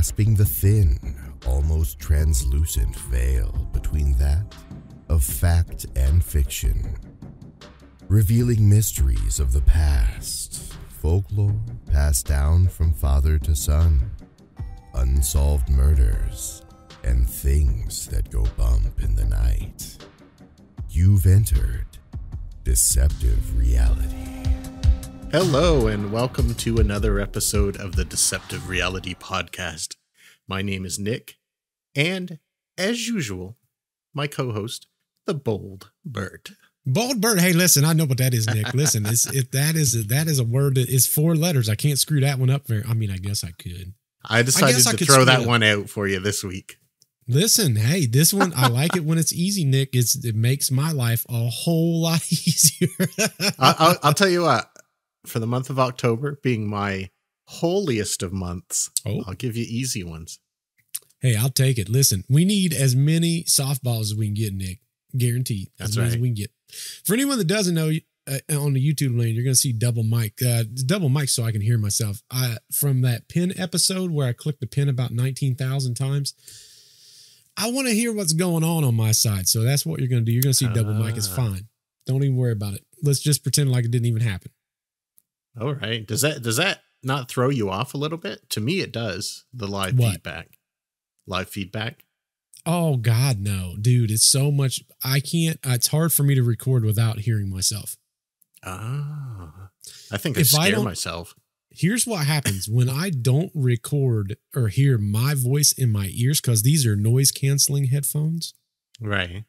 grasping the thin, almost translucent veil between that of fact and fiction, revealing mysteries of the past, folklore passed down from father to son, unsolved murders, and things that go bump in the night. You've entered Deceptive Reality. Hello, and welcome to another episode of the Deceptive Reality Podcast. My name is Nick, and as usual, my co-host, the Bold Bird. Bold Bird, hey, listen, I know what that is, Nick. Listen, that is a word that is four letters. I can't screw that one up. I mean, I guess I could. I decided to throw that one out for you this week. Listen, hey, this one, I like it when it's easy, Nick. It makes my life a whole lot easier. I'll tell you what, for the month of October being my holiest of months, I'll give you easy ones. Hey, I'll take it. Listen, we need as many softballs as we can get, Nick. Guaranteed. That's right. As we can get. For anyone that doesn't know, on the YouTube lane, you're going to see double mic. Double mic so I can hear myself. From that pin episode where I clicked the pin about 19,000 times, I want to hear what's going on my side. So that's what you're going to do. You're going to see double mic. It's fine. Don't even worry about it. Let's just pretend like it didn't even happen. All right. Does that not throw you off a little bit? To me, it does. The live feedback. Live feedback. Oh, God, no. Dude, it's so much. I can't. It's hard for me to record without hearing myself. Ah, I think I scare myself. Here's what happens when I don't record or hear my voice in my ears, because these are noise canceling headphones. Right.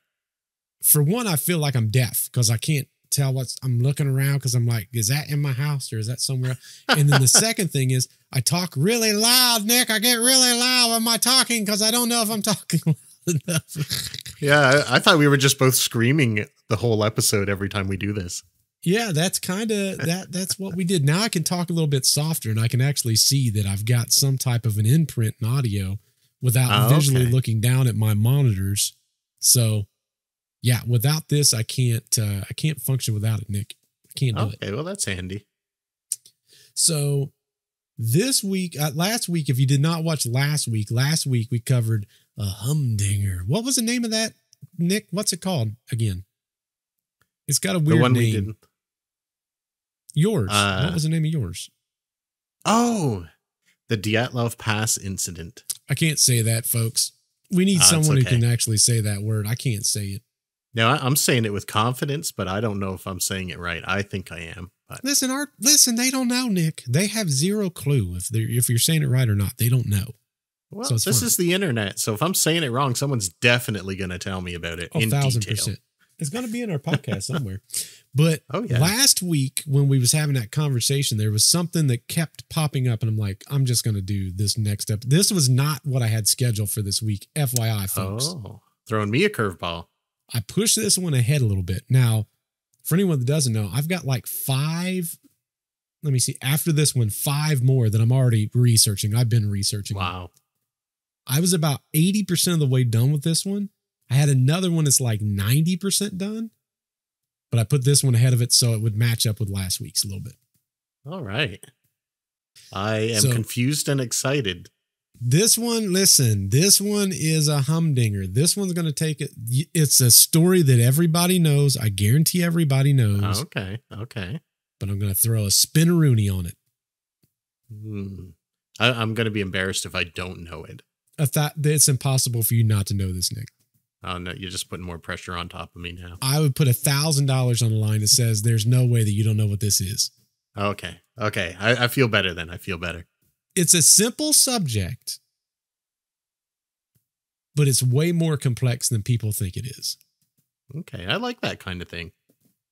For one, I feel like I'm deaf because I can't tell what's I'm looking around because I'm like, is that in my house or is that somewhere else? And then the second thing is I talk really loud, Nick. I get really loud when I'm talking because I don't know if I'm talking loud enough. Yeah, I thought we were just both screaming the whole episode every time we do this. Yeah, that's kind of that's what we did. Now I can talk a little bit softer and I can actually see that I've got some type of an imprint in audio without visually looking down at my monitors. So yeah, without this, I can't function without it, Nick. I can't do it. Okay, well, that's handy. So this week, last week, if you did not watch last week we covered a humdinger. What was the name of that, Nick? What's it called again? It's got a weird name. We didn't. Yours. What was the name of yours? Oh, the Dyatlov Pass incident. I can't say that, folks. We need someone who can actually say that word. I can't say it. No, I'm saying it with confidence, but I don't know if I'm saying it right. I think I am. But. Listen, listen, they don't know, Nick. They have zero clue if you're saying it right or not. They don't know. Well, so this is the internet, so if I'm saying it wrong, someone's definitely going to tell me about it in 1,000%. It's going to be in our podcast somewhere. But last week when we was having that conversation, there was something that kept popping up. And I'm like, I'm just going to do this next up. This was not what I had scheduled for this week. FYI, folks. Oh, throwing me a curveball. I pushed this one ahead a little bit. Now, for anyone that doesn't know, I've got like five. Let me see. After this one, five more that I'm already researching. I've been researching. Wow. I was about 80% of the way done with this one. I had another one that's like 90% done, but I put this one ahead of it so it would match up with last week's a little bit. All right. I am confused and excited. This one, listen, this one is a humdinger. This one's going to take it. It's a story that everybody knows. I guarantee everybody knows. Okay. Okay. But I'm going to throw a spinaroonie on it. Mm. I'm going to be embarrassed if I don't know it. It's impossible for you not to know this, Nick. Oh, no, you're just putting more pressure on top of me now. I would put $1,000 on the line that says there's no way that you don't know what this is. Okay. Okay. I feel better then. I feel better. It's a simple subject, but it's way more complex than people think it is. Okay. I like that kind of thing.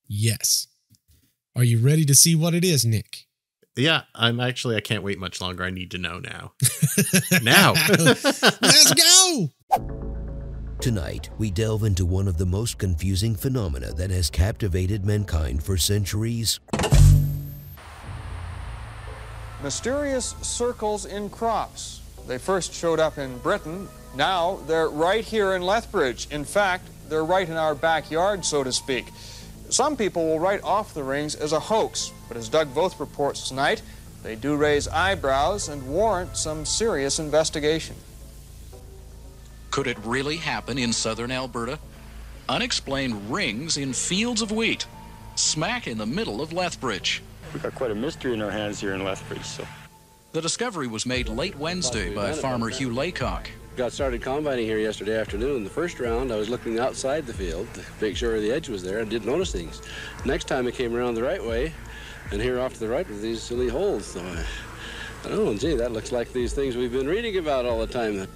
Yes. Are you ready to see what it is, Nick? Yeah, I can't wait much longer. I need to know now. Now. Let's go. Tonight, we delve into one of the most confusing phenomena that has captivated mankind for centuries. Mysterious circles in crops. They first showed up in Britain. Now, they're right here in Lethbridge. In fact, they're right in our backyard, so to speak. Some people will write off the rings as a hoax, but as Doug Bower reports tonight, They do raise eyebrows and warrant some serious investigation. Could it really happen in southern Alberta? Unexplained rings in fields of wheat, smack in the middle of Lethbridge. We've got quite a mystery in our hands here in Lethbridge, so. The discovery was made late Wednesday by farmer Hugh Laycock. Got started combining here yesterday afternoon. The first round, I was looking outside the field to make sure the edge was there. I didn't notice things. Next time, I came around the right way, and here off to the right with these silly holes. So I don't know, gee, that looks like these things we've been reading about all the time.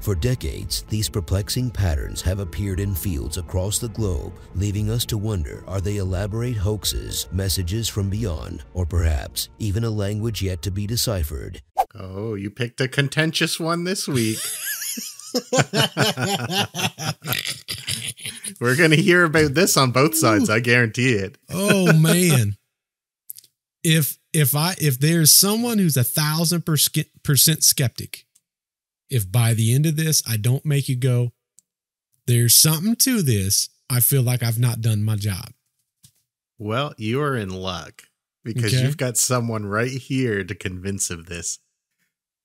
For decades, these perplexing patterns have appeared in fields across the globe, leaving us to wonder, are they elaborate hoaxes, messages from beyond, or perhaps even a language yet to be deciphered? Oh, you picked a contentious one this week. We're going to hear about this on both sides, I guarantee it. Oh, man. If there's someone who's 1,000% skeptic, if by the end of this, I don't make you go, there's something to this, I feel like I've not done my job. Well, you are in luck because you've got someone right here to convince of this.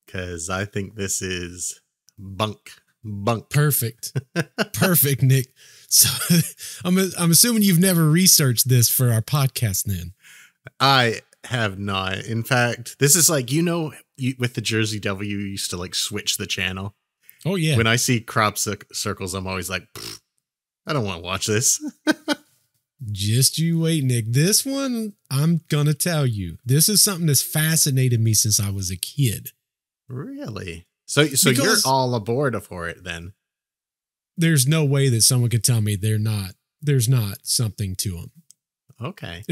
Because I think this is bunk. Perfect. Perfect, Nick. So I'm assuming you've never researched this for our podcast then. I have not. In fact, this is like, you know, with the Jersey Devil, you used to like switch the channel. Oh, yeah. When I see crop circles, I'm always like, I don't want to watch this. Just you wait, Nick. This one, I'm going to tell you, this is something that's fascinated me since I was a kid. Really? So you're all aboard for it then? There's no way that someone could tell me there's not something to them. Okay.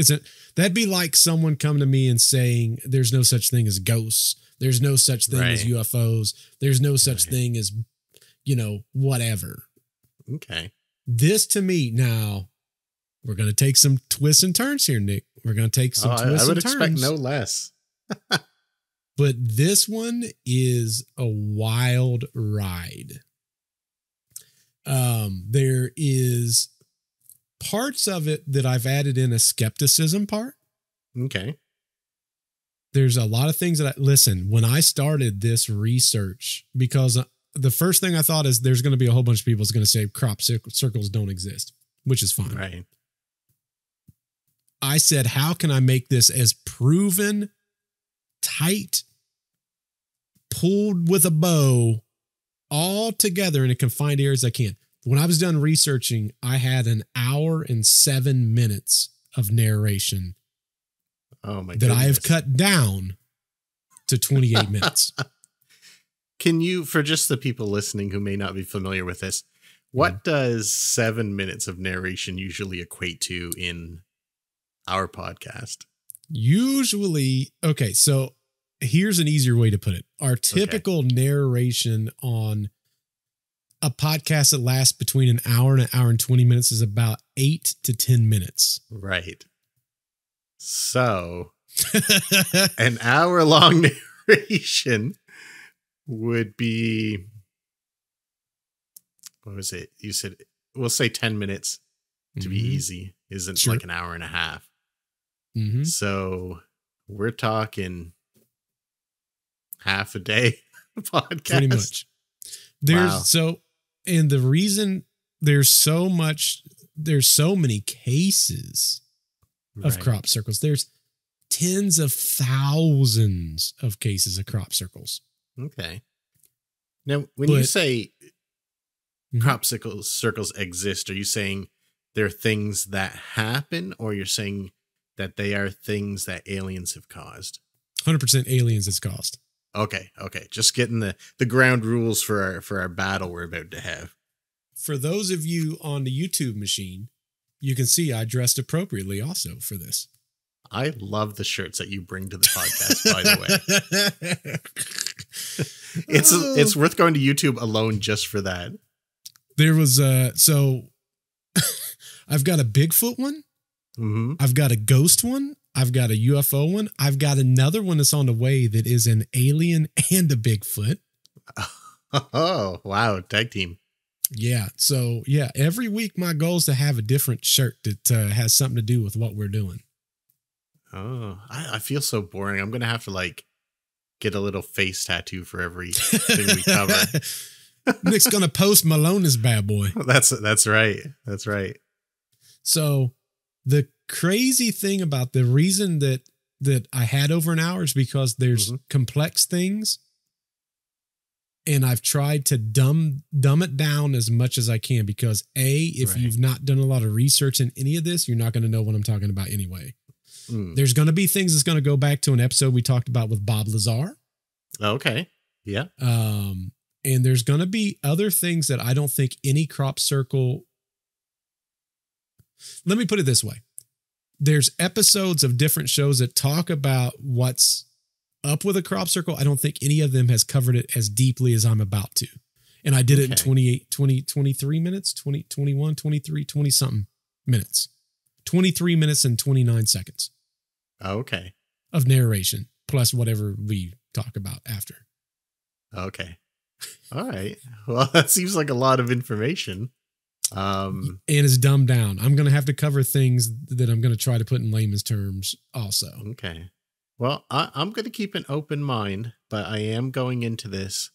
That'd be like someone coming to me and saying, there's no such thing as ghosts. There's no such thing as UFOs. There's no such thing as, you know, whatever. Okay. This to me now, we're going to take some twists and turns here, Nick. We're going to take some twists and turns. I would expect no less. But this one is a wild ride. There is parts of it that I've added in a skepticism part. Okay. There's a lot of things that listen, when I started this research, because the first thing I thought is there's going to be a whole bunch of people that's going to say crop circles don't exist, which is fine. Right. I said, how can I make this as proven, tight, pulled with a bow, all together in a confined area as I can. When I was done researching, I had 1 hour and 7 minutes of narration. Oh my! That goodness. I have cut down to 28 minutes. Can you, for just the people listening who may not be familiar with this, what does 7 minutes of narration usually equate to in our podcast? Usually, okay, so here's an easier way to put it. Our typical narration on a podcast that lasts between 1 hour and 1 hour and 20 minutes is about 8 to 10 minutes. Right. So 1 hour long narration would be, what was it? You said, we'll say 10 minutes to be easy. Isn't like 1 hour and a half. So we're talking half a day podcast. Pretty much. There's And the reason there's so many cases of crop circles. There's tens of thousands of cases of crop circles. Okay. Now, when you say crop circles exist, are you saying they're things that happen, or you're saying that they are things that aliens have caused? 100% aliens has caused. Okay. Okay. Just getting the ground rules for our battle we're about to have. For those of you on the YouTube machine, you can see I dressed appropriately also for this. I love the shirts that you bring to the podcast, by the way. It's worth going to YouTube alone just for that. There was so I've got a Bigfoot one. I've got a ghost one. I've got a UFO one. I've got another one that's on the way that is an alien and a Bigfoot. Oh, wow. Tag team. Yeah. So, yeah, every week my goal is to have a different shirt that has something to do with what we're doing. Oh, I feel so boring. I'm going to have to like get a little face tattoo for every thing we cover. Nick's going to post Malone is bad boy. That's right. That's right. So the crazy thing about the reason that I had over an hour is because there's complex things. And I've tried to dumb it down as much as I can, because A, if you've not done a lot of research in any of this, you're not going to know what I'm talking about anyway. Mm. There's going to be things that's going to go back to an episode we talked about with Bob Lazar. Okay. Yeah. And there's going to be other things that I don't think any crop circle. Let me put it this way. There's episodes of different shows that talk about what's up with a crop circle. I don't think any of them has covered it as deeply as I'm about to. And I did it in 23 minutes, 21, 23, 20 something minutes, 23 minutes and 29 seconds. Okay. Of narration plus whatever we talk about after. Okay. All right. Well, that seems like a lot of information. And it's dumbed down. I'm going to have to cover things that I'm going to try to put in layman's terms also. Okay. Well, I'm going to keep an open mind, but I am going into this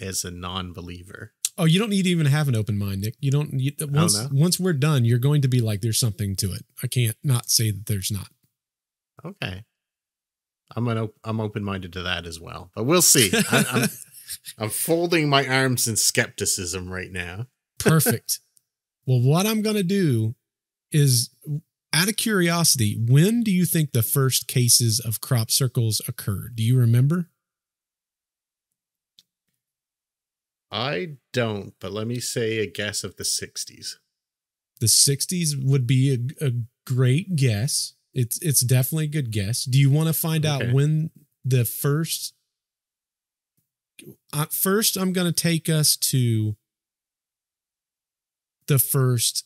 as a non-believer. Oh, you don't need to even have an open mind, Nick. You don't need, once we're done, you're going to be like, there's something to it. I can't not say that there's not. Okay. I'm open-minded to that as well, but we'll see. I'm folding my arms in skepticism right now. Perfect. Well, what I'm going to do is, out of curiosity, when do you think the first cases of crop circles occurred? Do you remember? I don't, but let me say a guess of the 60s. The 60s would be a great guess. It's definitely a good guess. Do you want to find out when the first... First, I'm going to take us to the first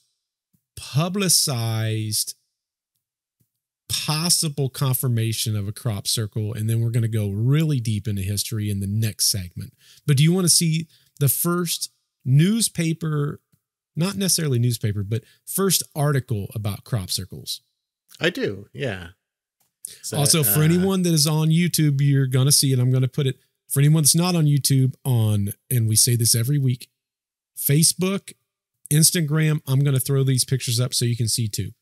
publicized possible confirmation of a crop circle, and then we're going to go really deep into history in the next segment. But do you want to see the first newspaper, not necessarily newspaper, but first article about crop circles? I do, yeah. So, also, for anyone that is on YouTube, you're going to see it. I'm going to put it, for anyone that's not on YouTube, on, and we say this every week, Facebook, Instagram, I'm going to throw these pictures up so you can see too.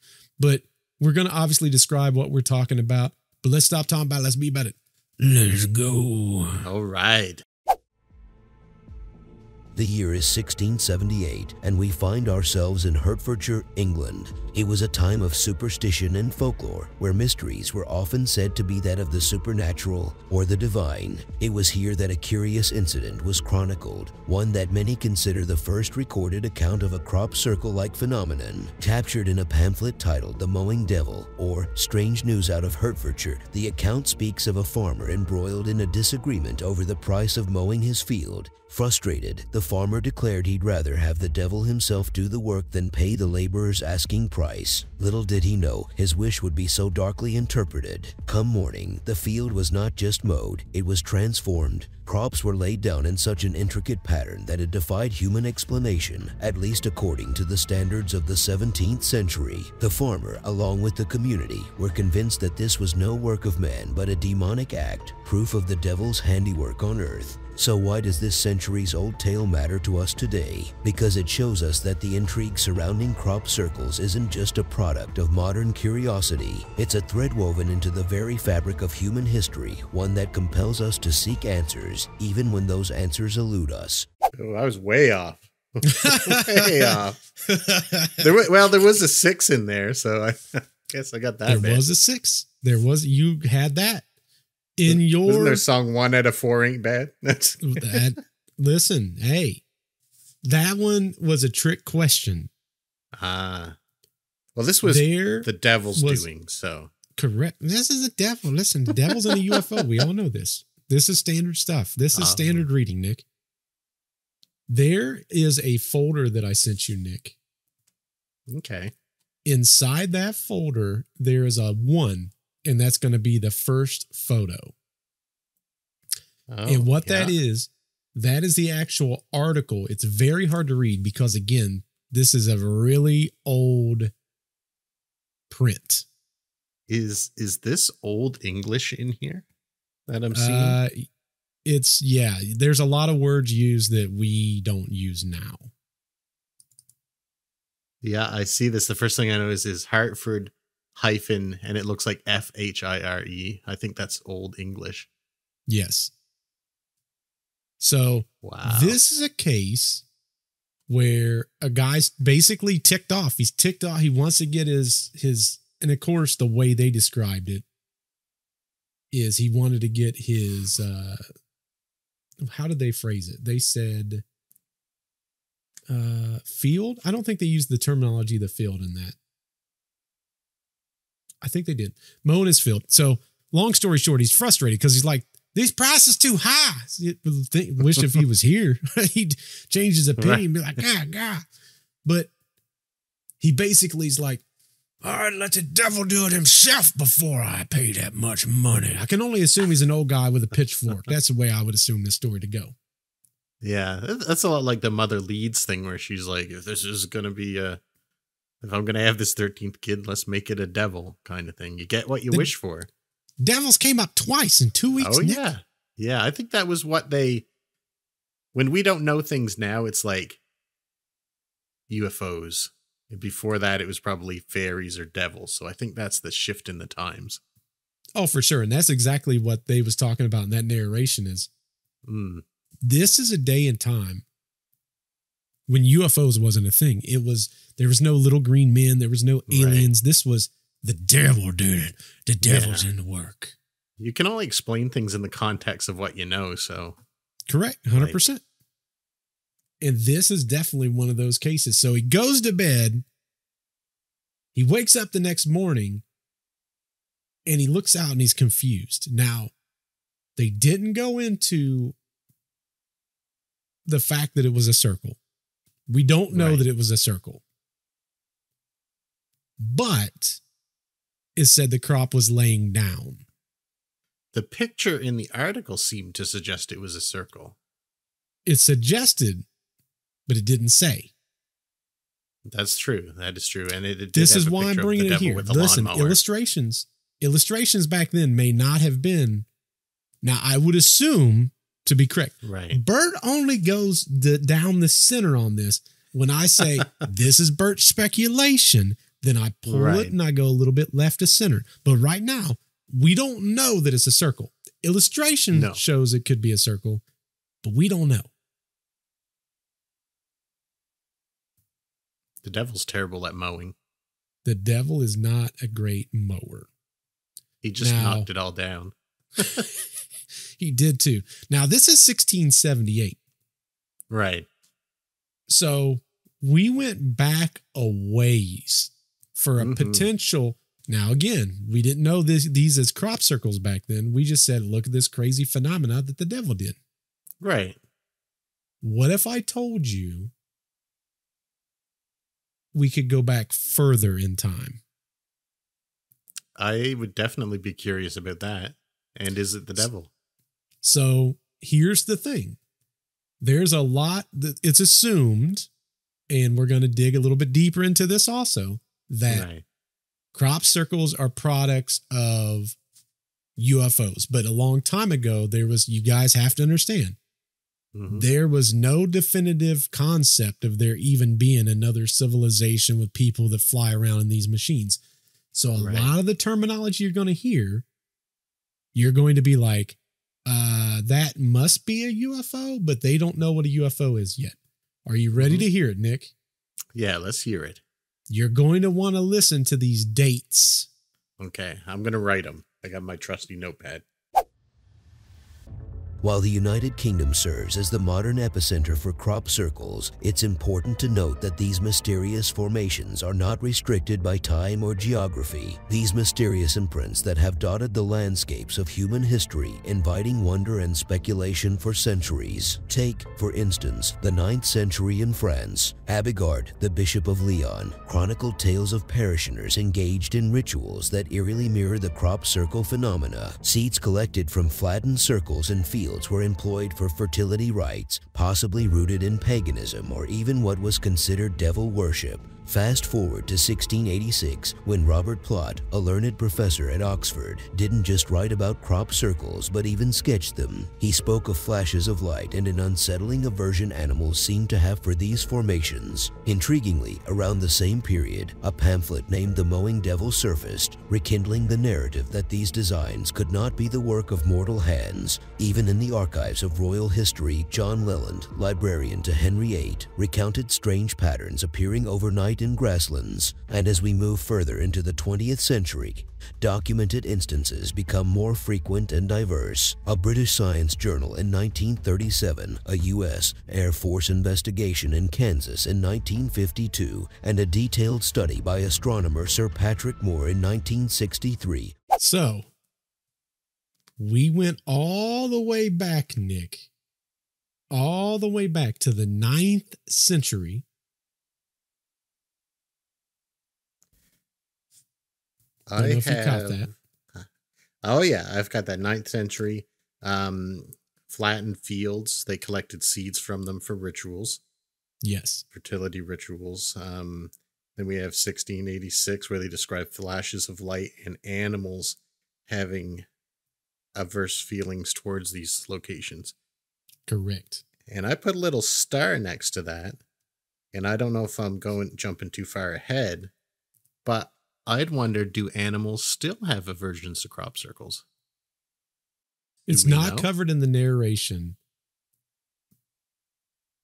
But we're going to obviously describe what we're talking about, but let's stop talking about it. Let's be about it. Let's go. All right. The year is 1678, and we find ourselves in Hertfordshire, England. It was a time of superstition and folklore, where mysteries were often said to be that of the supernatural or the divine. It was here that a curious incident was chronicled, one that many consider the first recorded account of a crop circle-like phenomenon. Captured in a pamphlet titled The Mowing Devil, or Strange News Out of Hertfordshire, the account speaks of a farmer embroiled in a disagreement over the price of mowing his field. Frustrated, the farmer declared he'd rather have the devil himself do the work than pay the laborer's asking price. Little did he know his wish would be so darkly interpreted. Come morning, the field was not just mowed, it was transformed. Crops were laid down in such an intricate pattern that it defied human explanation, at least according to the standards of the 17th century. The farmer, along with the community, were convinced that this was no work of man but a demonic act, proof of the devil's handiwork on earth. So why does this centuries-old tale matter to us today? Because it shows us that the intrigue surrounding crop circles isn't just a product of modern curiosity. It's a thread woven into the very fabric of human history, one that compels us to seek answers, even when those answers elude us. Oh, I was way off. Way off. There was a 6 in there, so I guess I got that. There was a 6. There was, you had that. In your, wasn't there song 1 out of 4 ain't bad? That's that. Listen, hey, that one was a trick question. Well, this was the devil's doing. So correct. This is a devil. Listen, the devil's in a UFO. We all know this. This is standard stuff. This is standard reading, Nick. There is a folder that I sent you, Nick. Okay. Inside that folder, there is a 1. And that's going to be the first photo. Oh, and what that is the actual article. It's very hard to read because, again, this is a really old print. Is this Old English in here that I'm seeing? It's, yeah, there's a lot of words used that we don't use now. Yeah, I see this. The first thing I notice is Hertford hyphen, and it looks like F-H-I-R-E. I think that's Old English. Yes. So wow. This is a case where a guy's basically ticked off. He's ticked off. He wants to get his, and of course the way they described it is he wanted to get his, how did they phrase it? They said, field. I don't think they used the terminology, the field in that. I think they did. Mona's field. So long story short, he's frustrated because he's like, these prices too high. Wish if he was here, he'd change his opinion and be like, ah, God. But he basically is like, all right, let the devil do it himself before I pay that much money. I can only assume he's an old guy with a pitchfork. That's the way I would assume this story to go. Yeah, that's a lot like the Mother Leeds thing where she's like, if this is going to be a, if I'm going to have this 13th kid, let's make it a devil kind of thing. You get what you wish for. Devils came up twice in 2 weeks. Oh, Nick. Yeah. Yeah, I think that was what they, when we don't know things now, it's like UFOs. And before that, it was probably fairies or devils. So I think that's the shift in the times. Oh, for sure. And that's exactly what they was talking about in that narration is, this is a day in time when UFOs wasn't a thing. It was, there was no little green men. There was no aliens. Right. This was the devil did it. The devil's in the work. You can only explain things in the context of what you know, so. Correct, 100%. Right. And this is definitely one of those cases. So he goes to bed. He wakes up the next morning, and he looks out, and he's confused. Now, they didn't go into the fact that it was a circle. We don't know that it was a circle. But it said the crop was laying down. The picture in the article seemed to suggest it was a circle. It suggested, but it didn't say. That's true. That is true. And it this is why I'm bringing it here. Listen, illustrations back then may not have been. Now, I would assume to be correct. Right. Bert only goes down the center on this. When I say this is Bert's speculation, then I pull it and I go a little bit left to center. But right now, we don't know that it's a circle. Illustration shows it could be a circle, but we don't know. The devil's terrible at mowing. The devil is not a great mower. He just knocked it all down. He did too. Now, this is 1678. Right. So we went back a ways for a potential. Now, again, we didn't know these as crop circles back then. We just said, look at this crazy phenomena that the devil did. Right. What if I told you we could go back further in time? I would definitely be curious about that. And is it the devil? So here's the thing. There's a lot that it's assumed, and we're going to dig a little bit deeper into this also, that crop circles are products of UFOs. But a long time ago, there was, you guys have to understand, there was no definitive concept of there even being another civilization with people that fly around in these machines. So a lot of the terminology you're going to hear, you're going to be like, that must be a UFO, but they don't know what a UFO is yet. Are you ready to hear it, Nick? Yeah, let's hear it. You're going to want to listen to these dates. Okay, I'm going to write them. I got my trusty notepad. While the United Kingdom serves as the modern epicenter for crop circles, it's important to note that these mysterious formations are not restricted by time or geography. These mysterious imprints that have dotted the landscapes of human history, inviting wonder and speculation for centuries. Take, for instance, the 9th century in France. Abigard, the Bishop of Lyon, chronicled tales of parishioners engaged in rituals that eerily mirror the crop circle phenomena. Seeds collected from flattened circles in fields were employed for fertility rites, possibly rooted in paganism or even what was considered devil worship. Fast forward to 1686, when Robert Plot, a learned professor at Oxford, didn't just write about crop circles but even sketched them. He spoke of flashes of light and an unsettling aversion animals seemed to have for these formations. Intriguingly, around the same period, a pamphlet named The Mowing Devil surfaced, rekindling the narrative that these designs could not be the work of mortal hands. Even in the archives of royal history, John Leland, librarian to Henry VIII, recounted strange patterns appearing overnight in grasslands, and as we move further into the 20th century, documented instances become more frequent and diverse. A British science journal in 1937, a U.S. Air Force investigation in Kansas in 1952, and a detailed study by astronomer Sir Patrick Moore in 1963. So, we went all the way back, Nick, all the way back to the 9th century. Oh yeah, I've got that 9th century. Flattened fields, they collected seeds from them for rituals. Yes. Fertility rituals. Then we have 1686, where they describe flashes of light and animals having averse feelings towards these locations. Correct. And I put a little star next to that. And I don't know if I'm jumping too far ahead, but I'd wonder, do animals still have aversions to crop circles? It's not covered in the narration.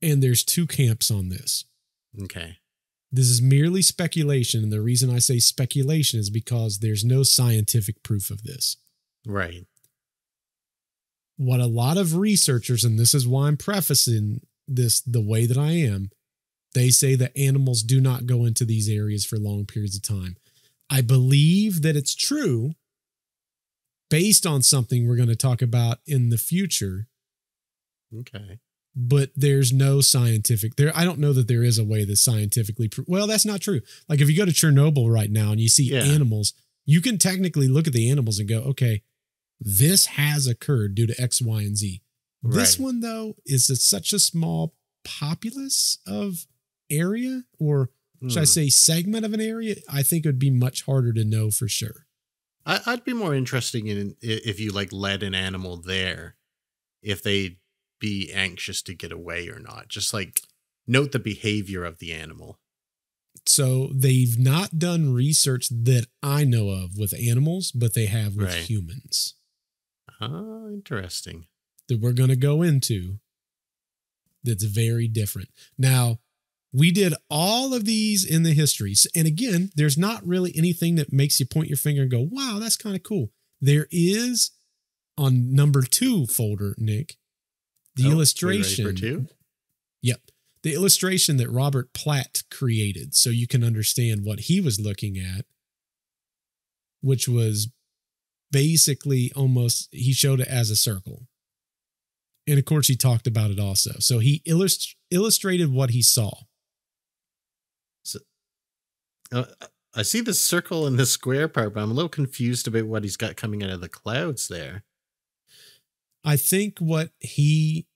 And there's two camps on this. Okay. This is merely speculation. And the reason I say speculation is because there's no scientific proof of this. Right. What a lot of researchers, and this is why I'm prefacing this the way that I am, they say that animals do not go into these areas for long periods of time. I believe that it's true based on something we're going to talk about in the future. Okay. But there's no scientific there. I don't know that there is a way that scientifically, well, that's not true. Like if you go to Chernobyl right now and you see animals, you can technically look at the animals and go, okay, this has occurred due to X, Y, and Z. Right. This one though, is such a small populace of area, or should I say segment of an area? I think it would be much harder to know for sure. I'd be more interested in if you like led an animal there, if they'd be anxious to get away or not. Just like note the behavior of the animal. So they've not done research that I know of with animals, but they have with humans. Ah, interesting. That we're going to go into that's very different. Now, we did all of these in the histories. And again, there's not really anything that makes you point your finger and go, wow, that's kind of cool. There is on number 2 folder, Nick, the illustration. Are you ready for 2? Yep. The illustration that Robert Plot created. So you can understand what he was looking at, which was basically almost, he showed it as a circle. And of course he talked about it also. So he illustrated what he saw. I see the circle and the square part, but I'm a little confused about what he's got coming out of the clouds there. I think what he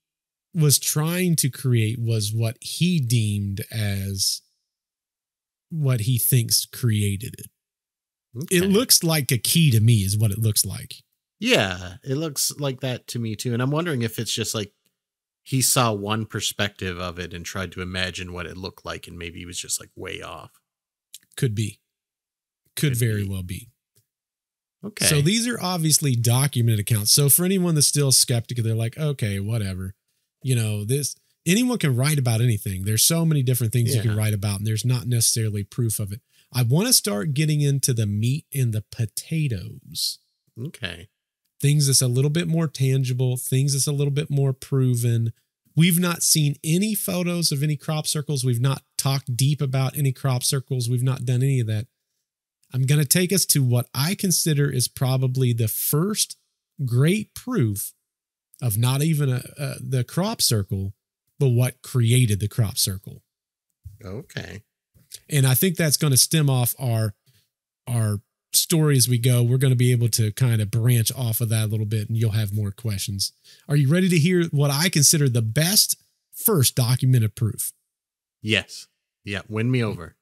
was trying to create was what he deemed as what he thinks created it. Okay. It looks like a key to me is what it looks like. Yeah, it looks like that to me too. And I'm wondering if it's just like he saw one perspective of it and tried to imagine what it looked like. And maybe he was just like way off. Could be. Could very well be. Okay. So these are obviously documented accounts. So for anyone that's still skeptical, they're like, okay, whatever. You know, this, anyone can write about anything. There's so many different things you can write about, and there's not necessarily proof of it. I want to start getting into the meat and the potatoes. Okay. Things that's a little bit more tangible, things that's a little bit more proven. We've not seen any photos of any crop circles. We've not talked deep about any crop circles. We've not done any of that. I'm going to take us to what I consider is probably the first great proof of not even the crop circle, but what created the crop circle. Okay. And I think that's going to stem off our story as we go. We're going to be able to kind of branch off of that a little bit, and you'll have more questions. Are you ready to hear what I consider the best first documented proof? Yes. Yeah. Win me over.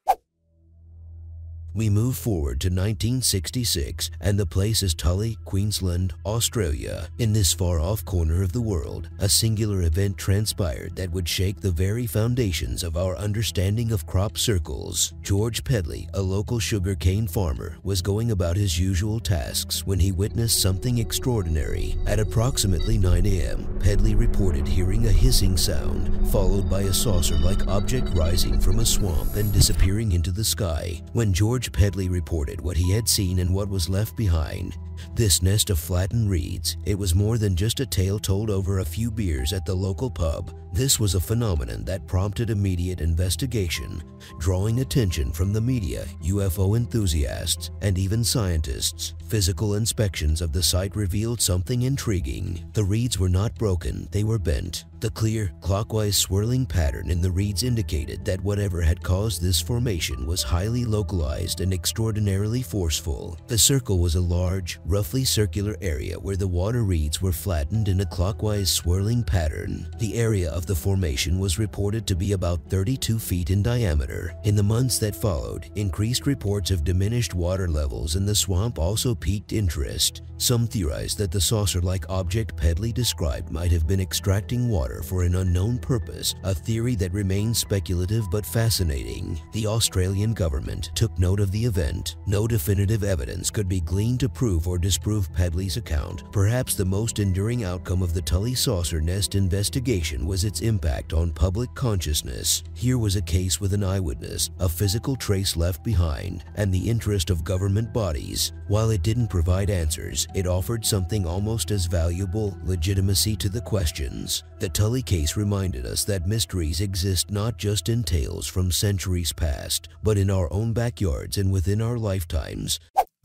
We move forward to 1966 and the place is Tully, Queensland, Australia. In this far-off corner of the world, a singular event transpired that would shake the very foundations of our understanding of crop circles. George Pedley, a local sugarcane farmer, was going about his usual tasks when he witnessed something extraordinary. At approximately 9 a.m., Pedley reported hearing a hissing sound, followed by a saucer-like object rising from a swamp and disappearing into the sky. When George Pedley reported what he had seen and what was left behind, this nest of flattened reeds, it was more than just a tale told over a few beers at the local pub. This was a phenomenon that prompted immediate investigation, drawing attention from the media, UFO enthusiasts, and even scientists. Physical inspections of the site revealed something intriguing. The reeds were not broken, they were bent. The clear, clockwise swirling pattern in the reeds indicated that whatever had caused this formation was highly localized and extraordinarily forceful. The circle was a large, roughly circular area where the water reeds were flattened in a clockwise swirling pattern. The area of the formation was reported to be about 32 feet in diameter. In the months that followed, increased reports of diminished water levels in the swamp also piqued interest. Some theorized that the saucer-like object Pedley described might have been extracting water for an unknown purpose, a theory that remains speculative but fascinating. The Australian government took note of the event. No definitive evidence could be gleaned to prove or disprove Pedley's account. Perhaps the most enduring outcome of the Tully saucer nest investigation was its impact on public consciousness. Here was a case with an eyewitness, a physical trace left behind, and the interest of government bodies. While it didn't provide answers, it offered something almost as valuable, legitimacy to the questions. The Tully case reminded us that mysteries exist not just in tales from centuries past, but in our own backyards and within our lifetimes.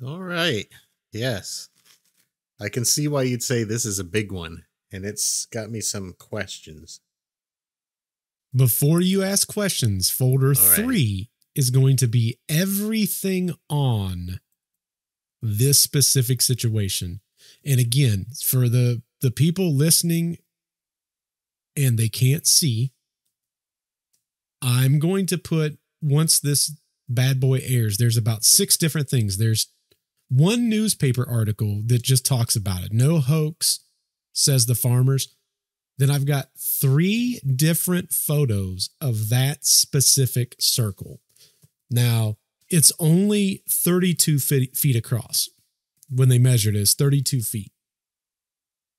All right. Yes. I can see why you'd say this is a big one, and it's got me some questions. Before you ask questions, folder 3 is going to be everything on this specific situation. And again, for the people listening and they can't see, I'm going to put, once this bad boy airs, there's about 6 different things. There's one newspaper article that just talks about it. No hoax, says the farmers. Then I've got 3 different photos of that specific circle. Now, it's only 32 feet across. When they measured it, it's 32 feet.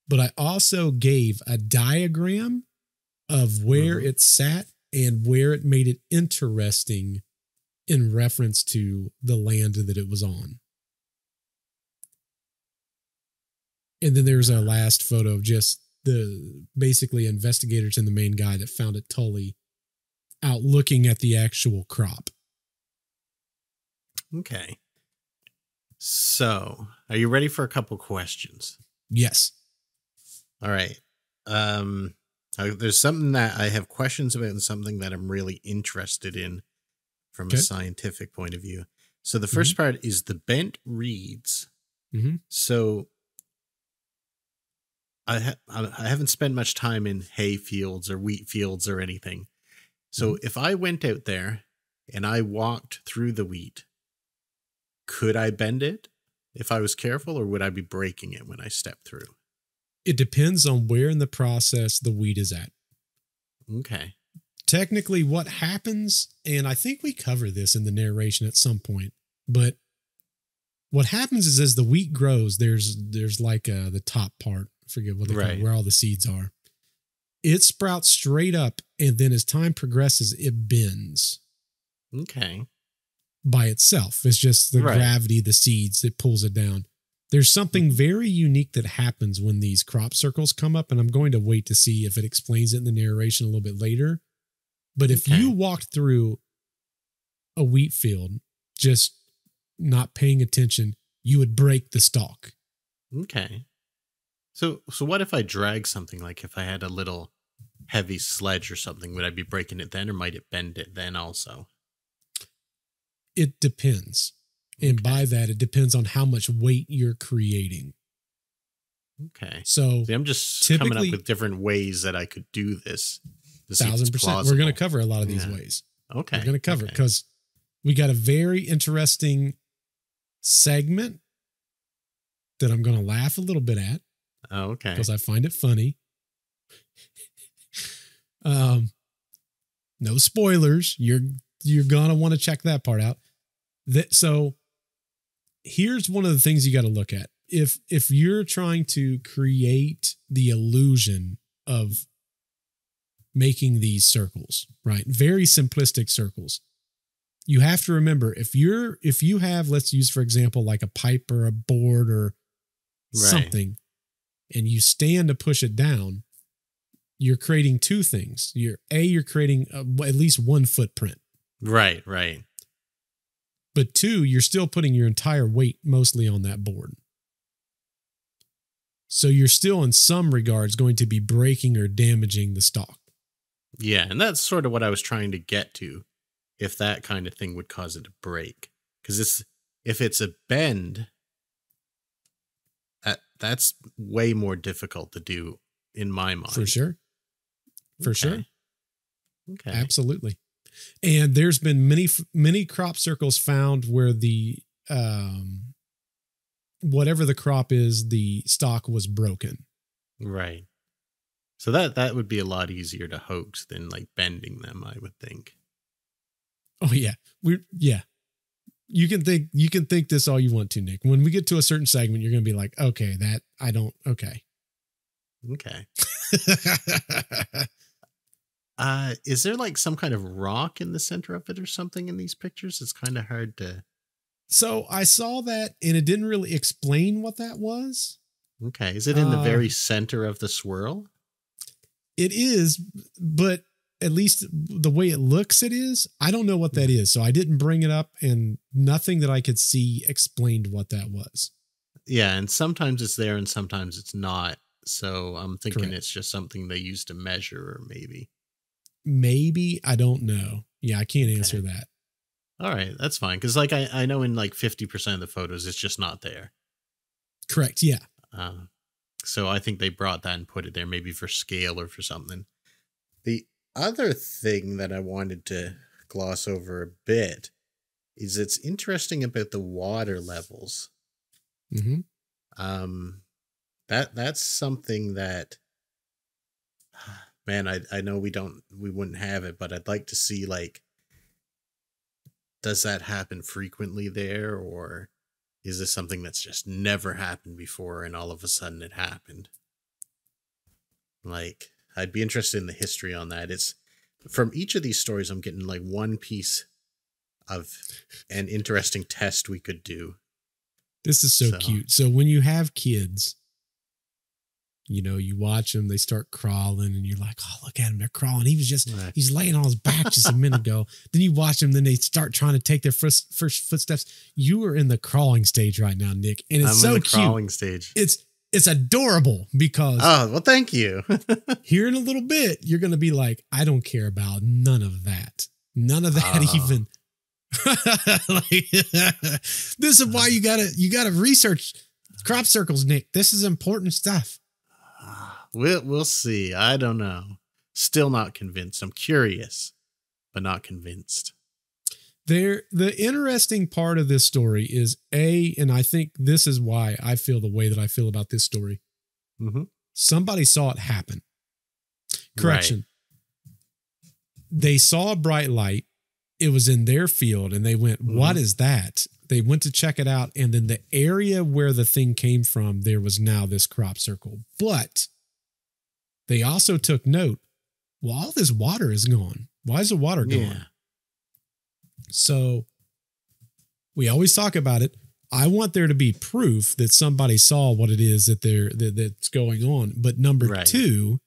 But I also gave a diagram of where it sat and where it made it interesting in reference to the land that it was on. And then there's a last photo of just the basically investigators and the main guy that found it, Tully, out looking at the actual crop. Okay. So, are you ready for a couple questions? Yes. All right. There's something that I have questions about and something that I'm really interested in from a scientific point of view. So the first part is the bent reeds. So I haven't spent much time in hay fields or wheat fields or anything. So if I went out there and I walked through the wheat, could I bend it if I was careful, or would I be breaking it when I step through? It depends on where in the process the wheat is at. Okay. Technically what happens, and I think we cover this in the narration at some point, but what happens is as the wheat grows, there's like the top part, I forget what they call it, where all the seeds are. It sprouts straight up, and then as time progresses, it bends. Okay. By itself. It's just the gravity, the seeds, it pulls it down. There's something very unique that happens when these crop circles come up, and I'm going to wait to see if it explains it in the narration a little bit later. But if you walked through a wheat field, just not paying attention, you would break the stalk. Okay. So what if I drag something, like if I had a little heavy sledge or something, would I be breaking it then, or might it bend it then also? It depends. And by that, it depends on how much weight you're creating. Okay. So see, I'm just coming up with different ways that I could do this. 1000%. We're going to cover a lot of these ways. Okay. We're going to cover it because We got a very interesting segment that I'm going to laugh a little bit at. Oh, okay. Because I find it funny. No spoilers. You're going to want to check that part out. So here's one of the things you got to look at. If you're trying to create the illusion of making these circles, right? Very simplistic circles. You have to remember, if you have, let's use for example, like a pipe or a board or something, and you stand to push it down, you're creating two things. You're creating at least one footprint. Right, right. But two, you're still putting your entire weight mostly on that board. So you're still in some regards going to be breaking or damaging the stock. Yeah, and that's sort of what I was trying to get to, if that kind of thing would cause it to break. Because if it's a bend, that's way more difficult to do in my mind. For sure. For sure. Okay. Absolutely. And there's been many crop circles found where the whatever the crop is, the stock was broken. Right. So that would be a lot easier to hoax than like bending them, I would think. Oh yeah. You can think this all you want to, Nick. When we get to a certain segment, you're going to be like, okay, Okay. Is there like some kind of rock in the center of it or something in these pictures? It's kind of hard to. So I saw that and it didn't really explain what that was. Okay. Is it in the very center of the swirl? It is, but at least the way it looks, it is. I don't know what that is. So I didn't bring it up and nothing that I could see explained what that was. Yeah. And sometimes it's there and sometimes it's not. So I'm thinking It's just something they use to measure or maybe. I don't know. Yeah. I can't answer that. All right. That's fine. Cause like, I know in like 50% of the photos, it's just not there. Correct. Yeah. So I think they brought that and put it there maybe for scale or for something. The other thing that I wanted to gloss over a bit is it's interesting about the water levels. Mm-hmm. That's something that, man, I know we wouldn't have it, but I'd like to see, like, does that happen frequently there, or is this something that's just never happened before and all of a sudden it happened? Like, I'd be interested in the history on that. It's from each of these stories, I'm getting like one piece of an interesting test we could do. This is so cute. So when you have kids, you know, you watch them, they start crawling and you're like, oh, look at him. They're crawling. He was just, he's laying on his back just a minute ago. Then you watch them. Then they start trying to take their first footsteps. You are in the crawling stage right now, Nick. And it's so cute. I'm in the crawling stage. It's adorable because. Oh, well, thank you. Here in a little bit, you're going to be like, I don't care about none of that. None of that even. Like, this is why you gotta research crop circles, Nick. This is important stuff. We'll see. I don't know. Still not convinced. I'm curious, but not convinced. The interesting part of this story is and I think this is why I feel the way that I feel about this story. Mm-hmm. Somebody saw it happen. Correction. Right. They saw a bright light. It was in their field and they went, what is that? They went to check it out. And then the area where the thing came from, there was now this crop circle, but they also took note. Well, all this water is gone. Why is the water gone? So we always talk about it. I want there to be proof that somebody saw what it is that's going on. But number two,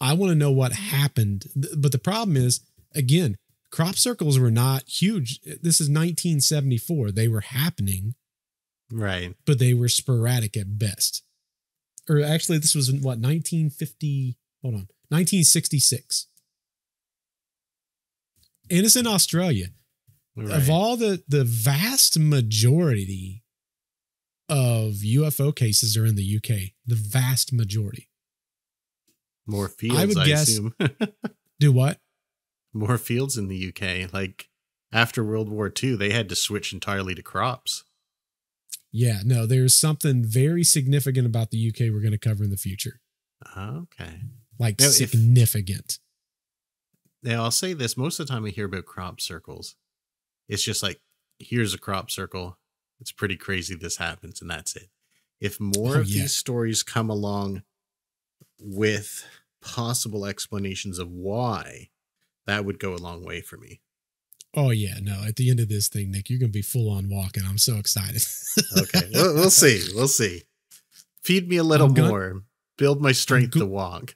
I want to know what happened. But the problem is, again, crop circles were not huge. This is 1974. They were happening. Right. But they were sporadic at best. Or actually, this was in 1966. And it's in Australia. Right. Of all the vast majority of UFO cases are in the UK. The vast majority. More fields, I assume. Do what? More fields in the UK. Like after World War II, they had to switch entirely to crops. Yeah, no, there's something very significant about the UK we're going to cover in the future. Okay. Like, now, significant. Now, I'll say this. Most of the time I hear about crop circles, it's just like, here's a crop circle. It's pretty crazy this happens, and that's it. If more of these stories come along with possible explanations of why, that would go a long way for me. Oh, yeah. No, at the end of this thing, Nick, you're going to be full on walking. I'm so excited. Okay. We'll see. We'll see. Feed me a little more. Build my strength to walk.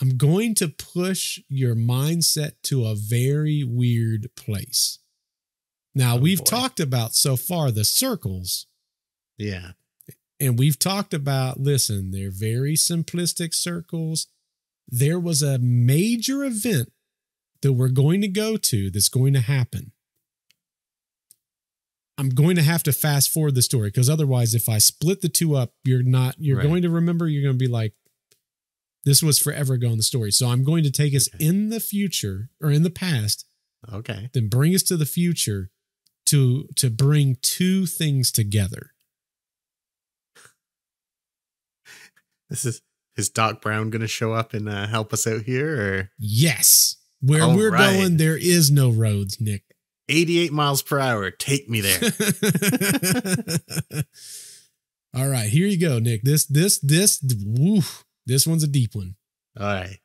I'm going to push your mindset to a very weird place. Now, we've talked about so far the circles. Yeah. And we've talked about, listen, they're very simplistic circles. There was a major event that we're going to go to that's going to happen. I'm going to have to fast forward the story, because otherwise, if I split the two up, you're going to remember, you're going to be like, this was forever ago in the story. So I'm going to take us in the future, or in the past. Okay. Then bring us to the future to bring two things together. This is Doc Brown going to show up and help us out here? Or? Yes. Where we're going, there is no roads, Nick. 88 miles per hour. Take me there. All right. Here you go, Nick. This one's a deep one. All right.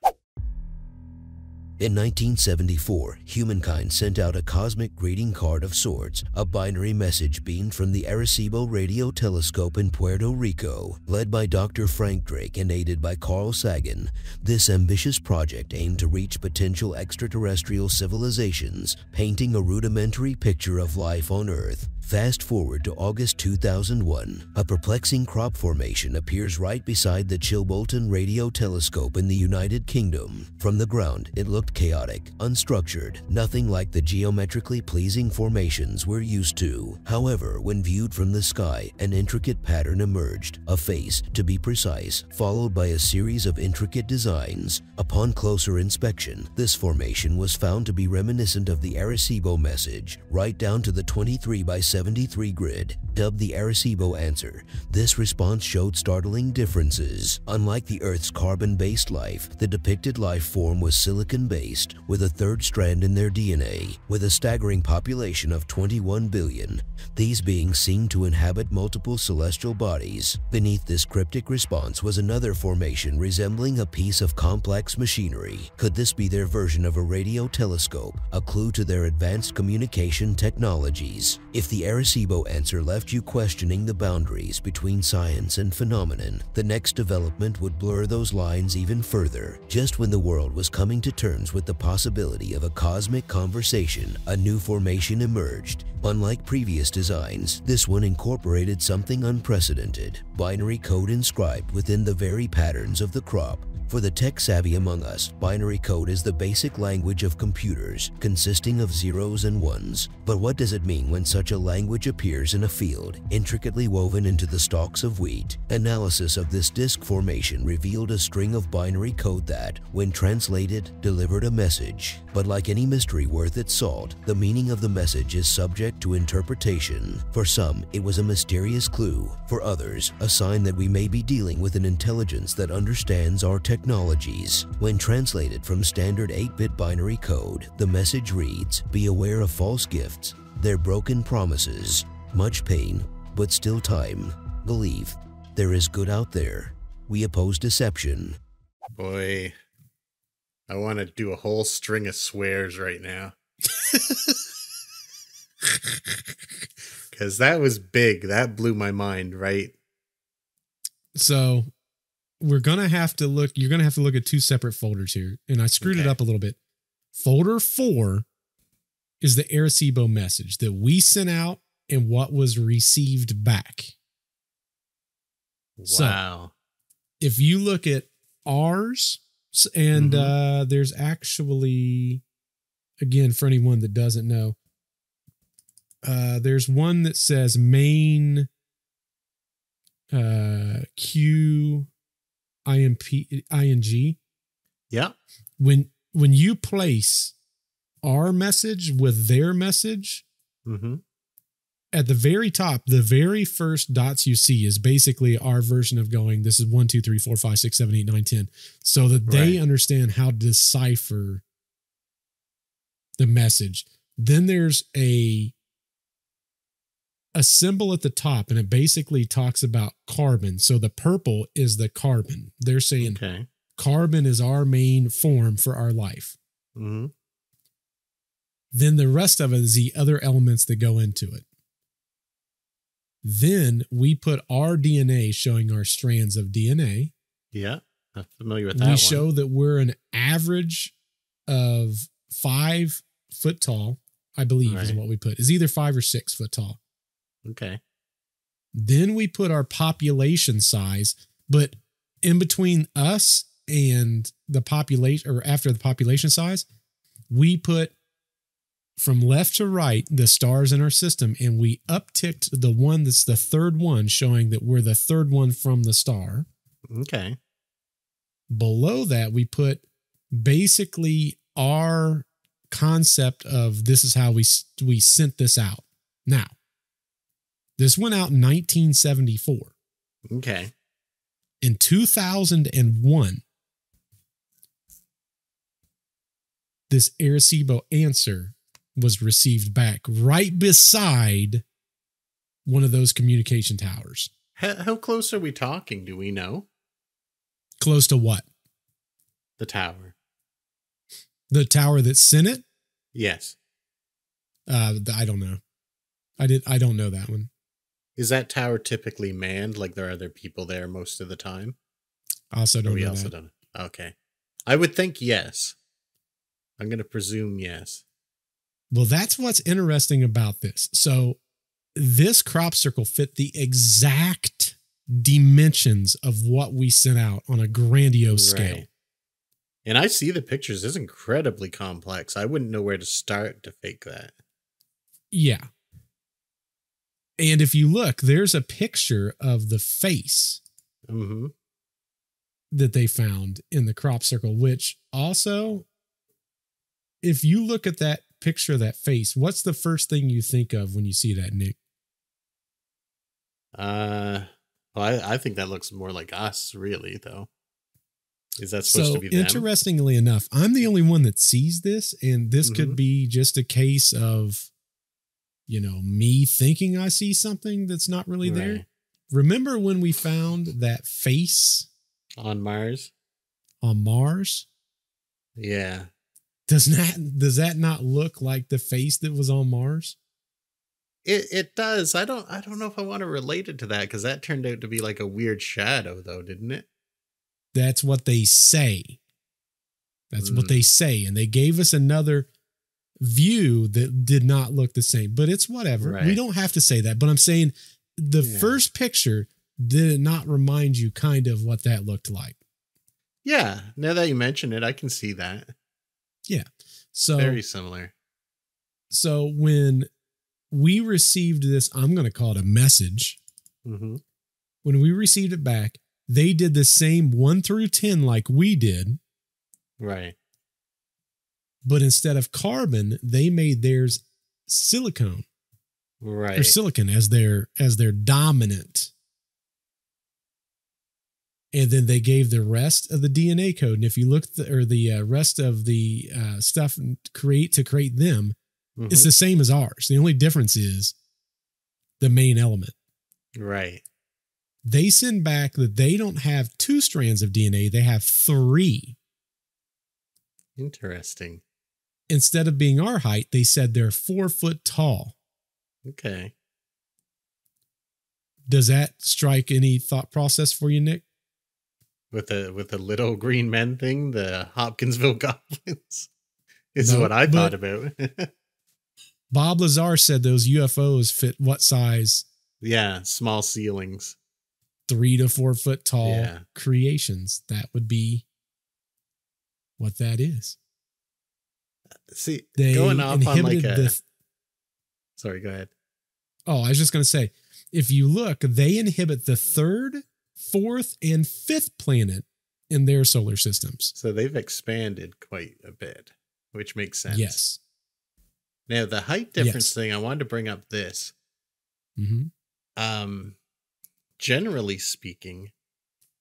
In 1974, humankind sent out a cosmic greeting card of sorts, a binary message beamed from the Arecibo radio telescope in Puerto Rico. Led by Dr. Frank Drake and aided by Carl Sagan, this ambitious project aimed to reach potential extraterrestrial civilizations, painting a rudimentary picture of life on Earth. Fast forward to August 2001, a perplexing crop formation appears right beside the Chilbolton radio telescope in the United Kingdom. From the ground, it looked chaotic, unstructured, nothing like the geometrically pleasing formations we're used to. However, when viewed from the sky, an intricate pattern emerged, a face, to be precise, followed by a series of intricate designs. Upon closer inspection, this formation was found to be reminiscent of the Arecibo message, right down to the 23 by 73 grid, dubbed the Arecibo answer. This response showed startling differences. Unlike the Earth's carbon-based life, the depicted life form was silicon-based, with a third strand in their DNA. With a staggering population of 21 billion, these beings seemed to inhabit multiple celestial bodies. Beneath this cryptic response was another formation resembling a piece of complex machinery. Could this be their version of a radio telescope, a clue to their advanced communication technologies? If the Arecibo answer left you questioning the boundaries between science and phenomenon, the next development would blur those lines even further. Just when the world was coming to terms with the possibility of a cosmic conversation, a new formation emerged. Unlike previous designs, this one incorporated something unprecedented, binary code inscribed within the very patterns of the crop. For the tech-savvy among us, binary code is the basic language of computers, consisting of zeros and ones. But what does it mean when such a language appears in a field, intricately woven into the stalks of wheat? Analysis of this disk formation revealed a string of binary code that, when translated, delivered a message. But like any mystery worth its salt, the meaning of the message is subject to interpretation. For some, it was a mysterious clue. For others, a sign that we may be dealing with an intelligence that understands our technologies. When translated from standard 8-bit binary code, the message reads, "Be aware of false gifts, their broken promises, much pain, but still time. Believe, there is good out there. We oppose deception." Boy, I want to do a whole string of swears right now. Because that was big. That blew my mind, right? So we're going to have to look, you're going to have to look at two separate folders here. And I screwed it up a little bit. Folder 4 is the Arecibo message that we sent out and what was received back. Wow. So if you look at ours, and there's actually, again, for anyone that doesn't know, there's one that says main Q-I-M-P-I-N-G. Yeah. When you place our message with their message, at the very top, the very first dots you see is basically our version of going, this is 1, 2, 3, 4, 5, 6, 7, 8, 9, 10, so that they understand how to decipher the message. Then there's a symbol at the top, and it basically talks about carbon. So the purple is the carbon. They're saying carbon is our main form for our life. Then the rest of it is the other elements that go into it. Then we put our DNA, showing our strands of DNA. Yeah, I'm familiar with that. We show that we're an average of 5 foot tall, I believe is what we put. It's either 5 or 6 foot tall. Okay. Then we put our population size, but in between us and the population, or after the population size, we put from left to right the stars in our system, and we upticked the one that's the third one, showing that we're the third one from the star. Okay. Below that, we put basically our concept of this is how we sent this out. Now, this went out in 1974. Okay. In 2001, this Arecibo answer was received back right beside one of those communication towers. How close are we talking? Do we know? Close to what? The tower. The tower that sent it? Yes. I don't know. I don't know that one. Is that tower typically manned? Like there are other people there most of the time? Also don't know. We also don't know. Okay. I would think yes. I'm going to presume yes. Well, that's what's interesting about this. So this crop circle fit the exact dimensions of what we sent out on a grandiose scale. And I see the pictures. It's incredibly complex. I wouldn't know where to start to fake that. Yeah. And if you look, there's a picture of the face that they found in the crop circle, which also, if you look at that picture of that face, what's the first thing you think of when you see that, Nick? Well, I think that looks more like us, really, though. Is that supposed to be them? Interestingly enough, I'm the only one that sees this, and this could be just a case of, you know, me thinking I see something that's not really there. Remember when we found that face on Mars? On Mars? Yeah. Does that not look like the face that was on Mars? It does. I don't know if I want to relate it to that, because that turned out to be like a weird shadow, though, didn't it? That's what they say. That's what they say. And they gave us another view that did not look the same, but it's whatever. We don't have to say that, but I'm saying the first picture did not remind you kind of what that looked like. Yeah. Now that you mention it, I can see that. Yeah. So very similar. So when we received this, I'm going to call it a message. When we received it back, they did the same 1 through 10 like we did. Right. But instead of carbon, they made theirs silicone. Right. Or silicon as their dominant. And then they gave the rest of the DNA code. And if you look, the rest of the stuff to create them, it's the same as ours. The only difference is the main element. Right. They send back that they don't have 2 strands of DNA. They have 3. Interesting. Instead of being our height, they said they're 4 foot tall. Okay. Does that strike any thought process for you, Nick? With the little green men thing, the Hopkinsville goblins is what I thought about. Bob Lazar said those UFOs fit what size? Yeah, small ceilings. 3 to 4 foot tall creations. That would be what that is. See, they going off on like a... Sorry, go ahead. Oh, I was just going to say, if you look, they inhibit the 3rd, 4th, and 5th planet in their solar systems. So they've expanded quite a bit, which makes sense. Yes. Now, the height difference thing, I wanted to bring up this. Mm-hmm. Generally speaking,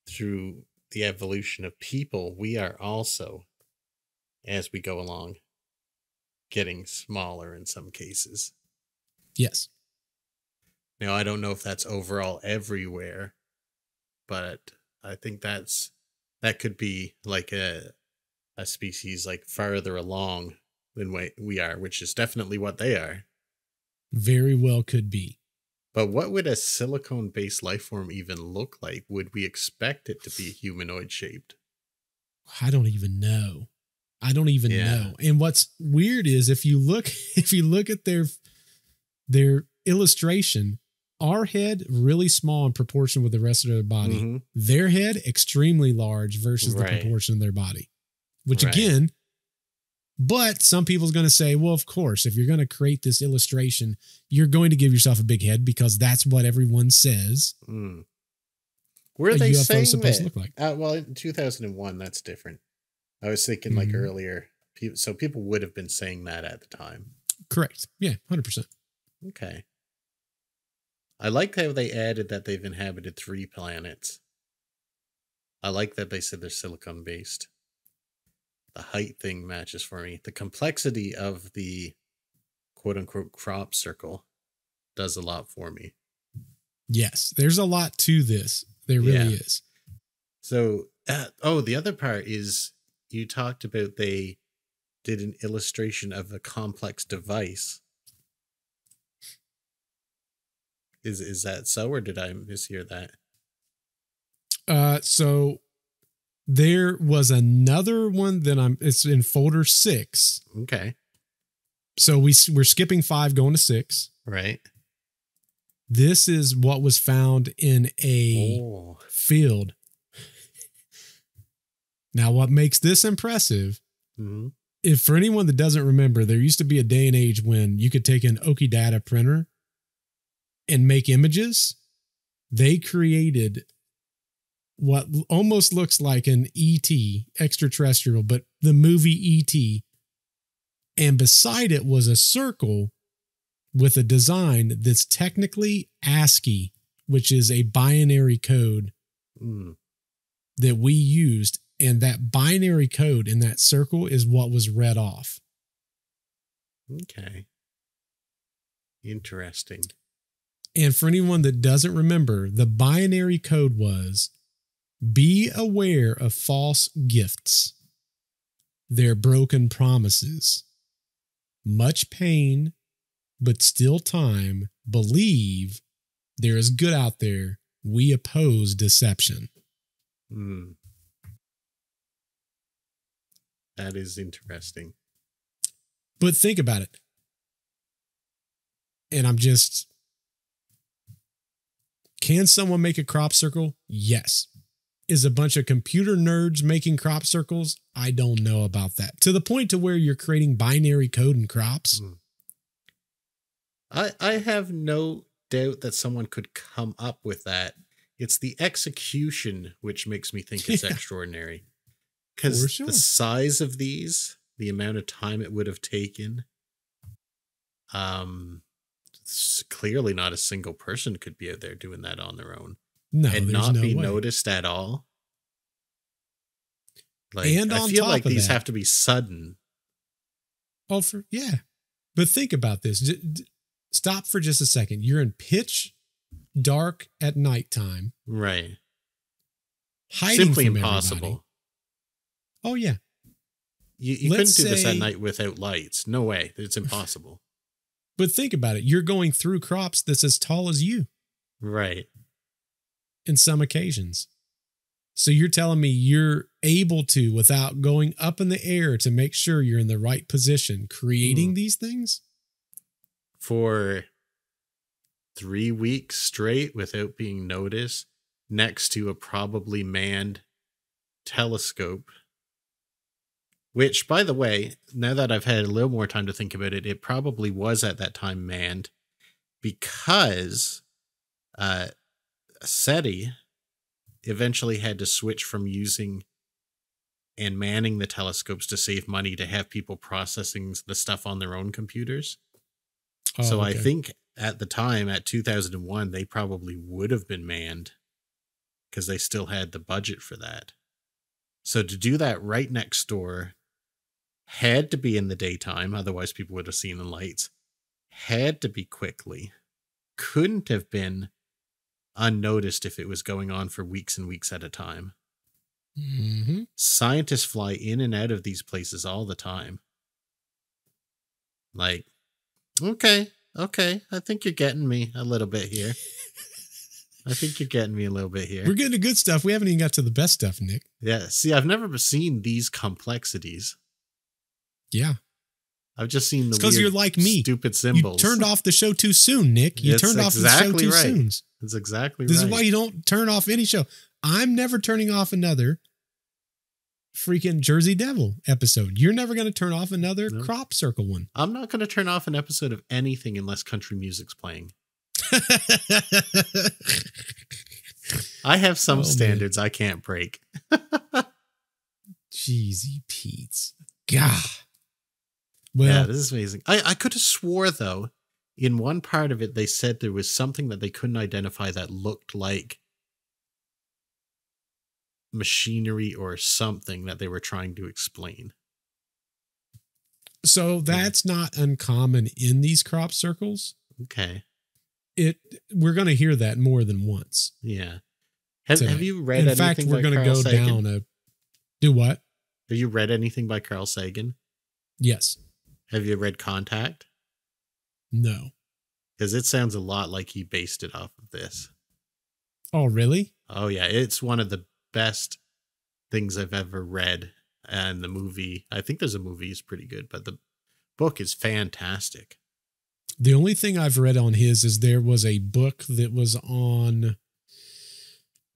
through the evolution of people, we are also, as we go along, getting smaller in some cases. Yes. Now, I don't know if that's overall everywhere, but I think that could be like a species like farther along than we are, which is definitely what they are. Very well could be. But what would a silicone-based life form even look like? Would we expect it to be humanoid-shaped? I don't even know. I don't even know. And what's weird is if you look at their illustration, our head really small in proportion with the rest of their body. Mm-hmm. Their head extremely large versus the proportion of their body. Which again, but some people's going to say, well, of course, if you're going to create this illustration, you're going to give yourself a big head because that's what everyone says. Mm. Were they saying supposed to look like? Well, in 2001, that's different. I was thinking like earlier. So people would have been saying that at the time. Correct. Yeah, 100%. Okay. I like how they added that they've inhabited 3 planets. I like that they said they're silicon based. The height thing matches for me. The complexity of the quote-unquote crop circle does a lot for me. Yes, there's a lot to this. There really is. So, oh, the other part is you talked about they did an illustration of a complex device. Is that so, or did I mishear that? So... there was another one that it's in folder 6. Okay. So we're skipping 5, going to 6. Right. This is what was found in a field. Now, what makes this impressive, if for anyone that doesn't remember, there used to be a day and age when you could take an Okidata printer and make images. They created what almost looks like an E.T. extraterrestrial, but the movie E.T. And beside it was a circle with a design that's technically ASCII, which is a binary code that we used. And that binary code in that circle is what was read off. Okay. Interesting. And for anyone that doesn't remember, the binary code was... be aware of false gifts, their broken promises, much pain, but still time. Believe there is good out there. We oppose deception. Mm. That is interesting. But think about it. And I'm just, can someone make a crop circle? Yes. Is a bunch of computer nerds making crop circles? I don't know about that. To the point to where you're creating binary code and crops. I have no doubt that someone could come up with that. It's the execution which makes me think it's extraordinary. Because the size of these, the amount of time it would have taken, clearly not a single person could be out there doing that on their own. No, and not be noticed at all. Like, and I feel like these have to be sudden. Oh, yeah. But think about this. Stop for just a second. You're in pitch dark at nighttime. Right. Hiding simply from impossible. Everybody. Oh, yeah. You couldn't do this at night without lights. No way. It's impossible. But think about it. You're going through crops that's as tall as you. Right. In some occasions. So you're telling me you're able to, without going up in the air to make sure you're in the right position, creating these things? For 3 weeks straight without being noticed, next to a probably manned telescope. Which, by the way, now that I've had a little more time to think about it, it probably was at that time manned because... SETI eventually had to switch from using and manning the telescopes to save money to have people processing the stuff on their own computers. Oh, so okay. I think at the time, at 2001, they probably would have been manned because they still had the budget for that. So to do that right next door had to be in the daytime. Otherwise people would have seen the lights. Had to be quickly. Couldn't have been unnoticed if it was going on for weeks and weeks at a time. Mm-hmm. Scientists fly in and out of these places all the time. Like, okay. I think you're getting me a little bit here. We're getting to good stuff. We haven't even got to the best stuff, Nick. Yeah. See, I've never seen these complexities. Yeah. I've just seen the weird, you're like me. Stupid symbols. You turned off the show too soon, Nick. You turned off the show too soon. That's exactly right. This is why you don't turn off any show. I'm never turning off another freaking Jersey Devil episode. You're never going to turn off another crop circle one. I'm not going to turn off an episode of anything unless country music's playing. I have some standards I can't break. Jeezy Pete's. God. Well, yeah, this is amazing. I could have swore, though, in one part of it, they said there was something that they couldn't identify that looked like machinery or something that they were trying to explain. So that's not uncommon in these crop circles. Okay. We're going to hear that more than once. Yeah. Have you read anything by Carl Sagan? In fact, we're going to go down a... Do what? Have you read anything by Carl Sagan? Yes. Have you read Contact? No. Because it sounds a lot like he based it off of this. Oh, really? Oh, yeah. It's one of the best things I've ever read. And the movie, I think there's a movie, is pretty good, but the book is fantastic. The only thing I've read on his is there was a book that was on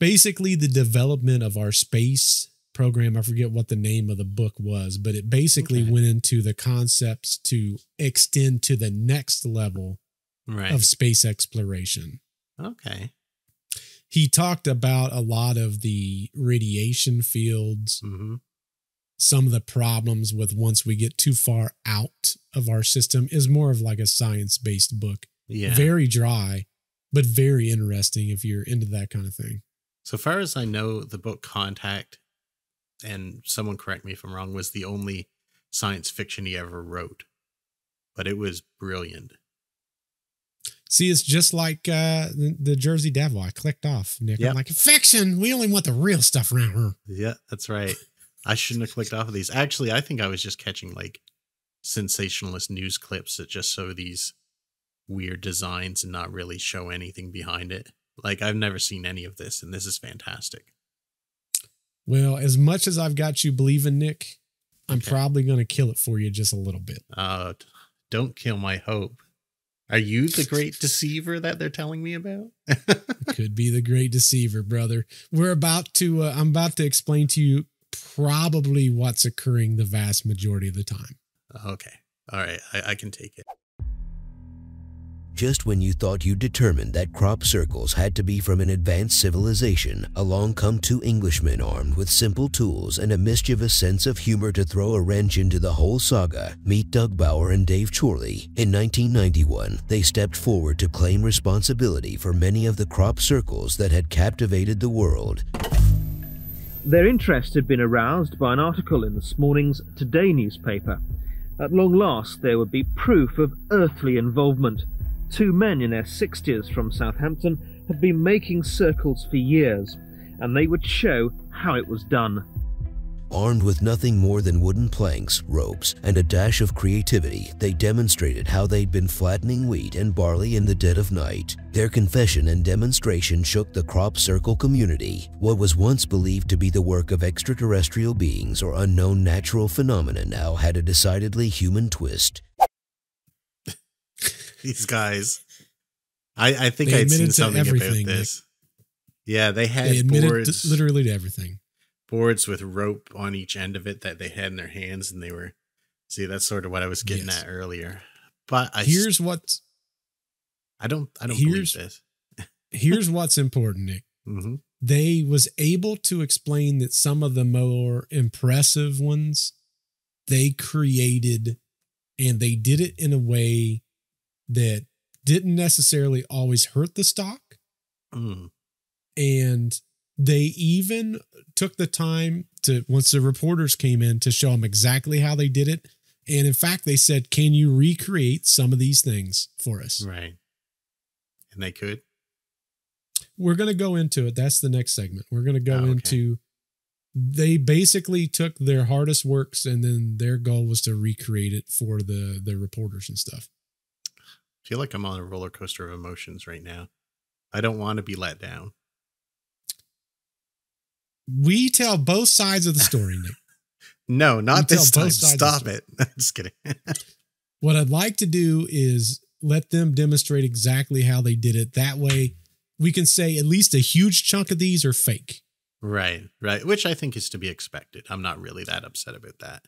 basically the development of our space program. I forget what the name of the book was, but it basically went into the concepts to extend to the next level of space exploration. Okay. He talked about a lot of the radiation fields, some of the problems with once we get too far out of our system is more of like a science-based book. Yeah. Very dry, but very interesting if you're into that kind of thing. So far as I know, the book Contact, and someone correct me if I'm wrong, was the only science fiction he ever wrote, but it was brilliant. See, it's just like the Jersey Devil. I clicked off, Nick. Yep. I'm like, fiction. We only want the real stuff around here. Yeah, that's right. I shouldn't have clicked off of these. Actually, I think I was just catching like sensationalist news clips that just show these weird designs and not really show anything behind it. Like, I've never seen any of this, and this is fantastic. Well, as much as I've got you believing, Nick, I'm probably going to kill it for you just a little bit. Don't kill my hope. Are you the great deceiver that they're telling me about? Could be the great deceiver, brother. We're about to, I'm about to explain to you probably what's occurring the vast majority of the time. Okay. All right. I can take it. Just when you thought you determined that crop circles had to be from an advanced civilization, along come two Englishmen armed with simple tools and a mischievous sense of humor to throw a wrench into the whole saga. Meet Doug Bower and Dave Chorley. In 1991, they stepped forward to claim responsibility for many of the crop circles that had captivated the world. Their interest had been aroused by an article in this morning's Today newspaper. At long last, there would be proof of earthly involvement. Two men in their 60s from Southampton had been making circles for years, and they would show how it was done. Armed with nothing more than wooden planks, ropes, and a dash of creativity, they demonstrated how they'd been flattening wheat and barley in the dead of night. Their confession and demonstration shook the crop circle community. What was once believed to be the work of extraterrestrial beings or unknown natural phenomena now had a decidedly human twist. These guys, I think I'd seen something about this. Nick. Yeah, they admitted boards, literally to everything. Boards with rope on each end of it that they had in their hands, and they were, see, that's sort of what I was getting at earlier. But here's what's, I don't believe this. Here's what's important, Nick. they was able to explain that some of the more impressive ones they created, and they did it in a way that didn't necessarily always hurt the stock. Mm. And they even took the time to, once the reporters came in, to show them exactly how they did it. And in fact, they said, can you recreate some of these things for us? Right. And they could. We're going to go into it. That's the next segment. We're going to go into, they basically took their hardest works, and then their goal was to recreate it for the reporters and stuff. I feel like I'm on a roller coaster of emotions right now. I don't want to be let down. We tell both sides of the story, Nick. No, not this time. Stop it. I'm just kidding. What I'd like to do is let them demonstrate exactly how they did it. That way we can say at least a huge chunk of these are fake. Right, right. Which I think is to be expected. I'm not really that upset about that.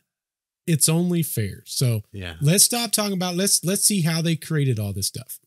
It's only fair. So yeah, let's stop talking about, let's see how they created all this stuff.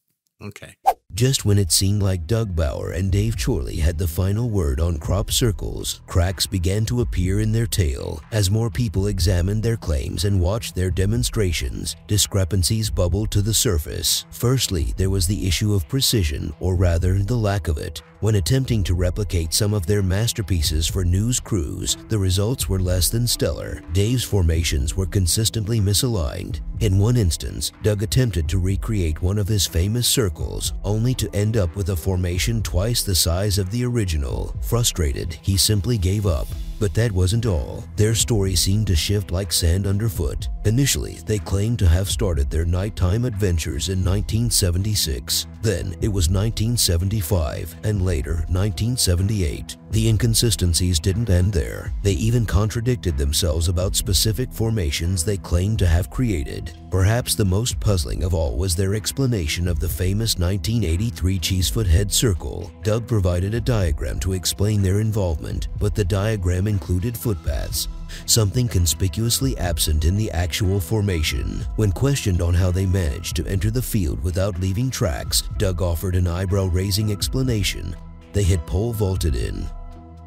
Okay. Just when it seemed like Doug Bower and Dave Chorley had the final word on crop circles, cracks began to appear in their tale. As more people examined their claims and watched their demonstrations, discrepancies bubbled to the surface. Firstly, there was the issue of precision, or rather, the lack of it. When attempting to replicate some of their masterpieces for news crews, the results were less than stellar. Dave's formations were consistently misaligned. In one instance, Doug attempted to recreate one of his famous circles, only to end up with a formation twice the size of the original. Frustrated, he simply gave up. But that wasn't all. Their story seemed to shift like sand underfoot. Initially, they claimed to have started their nighttime adventures in 1976. Then it was 1975, and later 1978. The inconsistencies didn't end there. They even contradicted themselves about specific formations they claimed to have created. Perhaps the most puzzling of all was their explanation of the famous 1983 Cheesefoot Head circle. Doug provided a diagram to explain their involvement, but the diagram included footpaths, something conspicuously absent in the actual formation. When questioned on how they managed to enter the field without leaving tracks, Doug offered an eyebrow-raising explanation. They had pole vaulted in.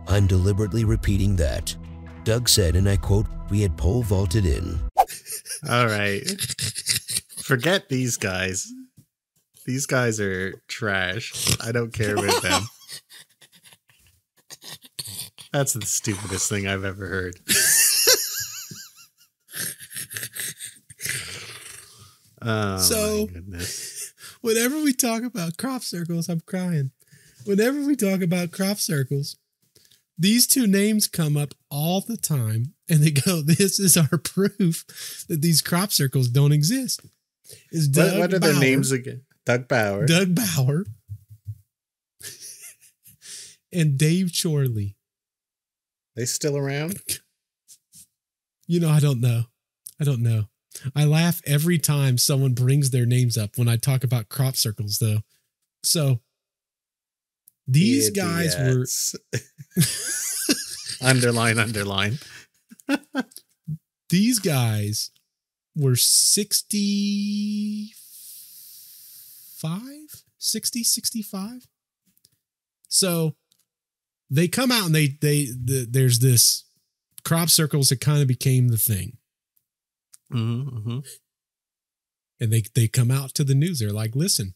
I'm deliberately repeating that. Doug said, and I quote, "We had pole vaulted in." All right. Forget these guys. These guys are trash. I don't care about them. That's the stupidest thing I've ever heard. Oh, so, my goodness. Whenever we talk about crop circles, I'm crying. Whenever we talk about crop circles, these two names come up all the time, and they go, this is our proof that these crop circles don't exist. Is Doug what are Bauer, their names again? Doug Bower. Doug Bower. And Dave Chorley. They still around? You know, I don't know. I don't know. I laugh every time someone brings their names up when I talk about crop circles, though. So... these idiots. Guys were underline, underline. These guys were 65. So they come out and there's this crop circles that kind of became the thing. Mm-hmm. And they come out to the news. They're like, listen,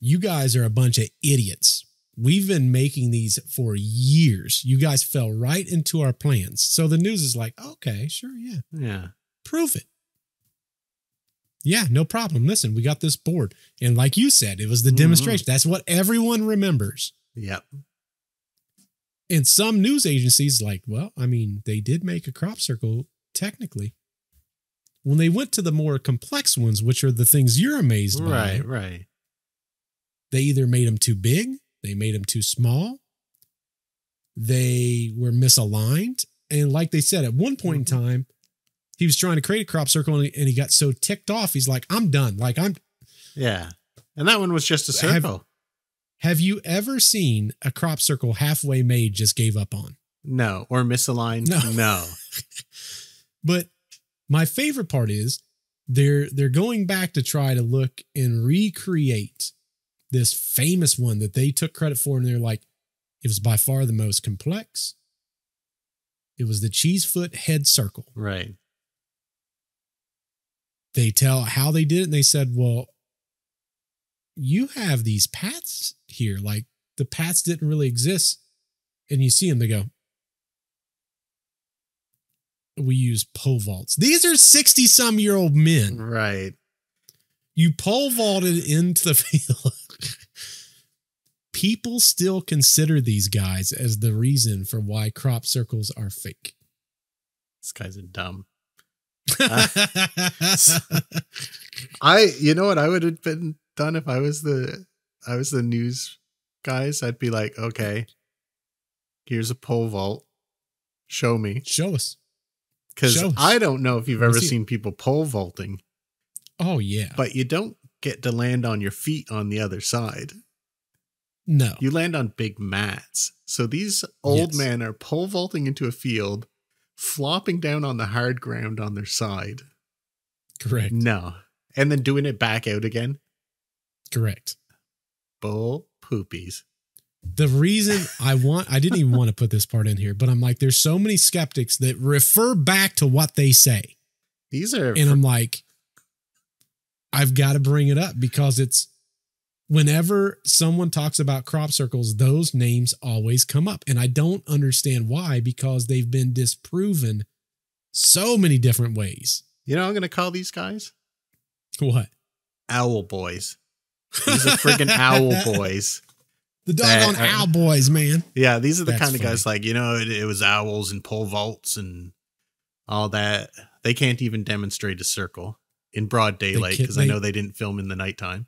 you guys are a bunch of idiots. We've been making these for years. You guys fell right into our plans. So the news is like, okay, sure, yeah. Yeah. Prove it. Yeah, no problem. Listen, we got this board. And like you said, it was the demonstration. That's what everyone remembers. Yep. And some news agencies like, well, I mean, they did make a crop circle technically. When they went to the more complex ones, which are the things you're amazed by. Right, right. They either made them too big, they made them too small, they were misaligned. And like they said, at one point in time, he was trying to create a crop circle and he got so ticked off. He's like, I'm done. Like I'm. Yeah. And that one was just a circle. Have you ever seen a crop circle halfway made just gave up on? No. Or misaligned? No. No. But my favorite part is they're going back to try to look and recreate this famous one that they took credit for, and they're like, It was by far the most complex. It was the Cheesefoot Head Circle. Right. They tell how they did it, and they said, well, you have these paths here. Like, the paths didn't really exist. And you see them, they go, we use pole vaults. These are 60-some-year-old men. Right. You pole vaulted into the field. People still consider these guys as the reason for why crop circles are fake. These guys are dumb. You know what I would have been done if I was the news guys. I'd be like, okay, here's a pole vault. Show me. Show us. Because I don't know if you've ever seen people pole vaulting. Oh yeah. But you don't get to land on your feet on the other side. No. You land on big mats. So these old men are pole vaulting into a field, flopping down on the hard ground on their side. Correct. No. And then doing it back out again. Correct. Bull poopies. The reason I didn't even want to put this part in here, but I'm like, there's so many skeptics that refer back to what they say. These are, and I'm like, I've got to bring it up because it's whenever someone talks about crop circles, those names always come up. And I don't understand why, because they've been disproven so many different ways. You know what I'm going to call these guys? What? Owl boys. These are friggin' owl boys. The doggone owl boys, man. Yeah, these are the kind of guys like, you know, it was owls and pole vaults and all that. They can't even demonstrate a circle in broad daylight, because I know they didn't film in the nighttime.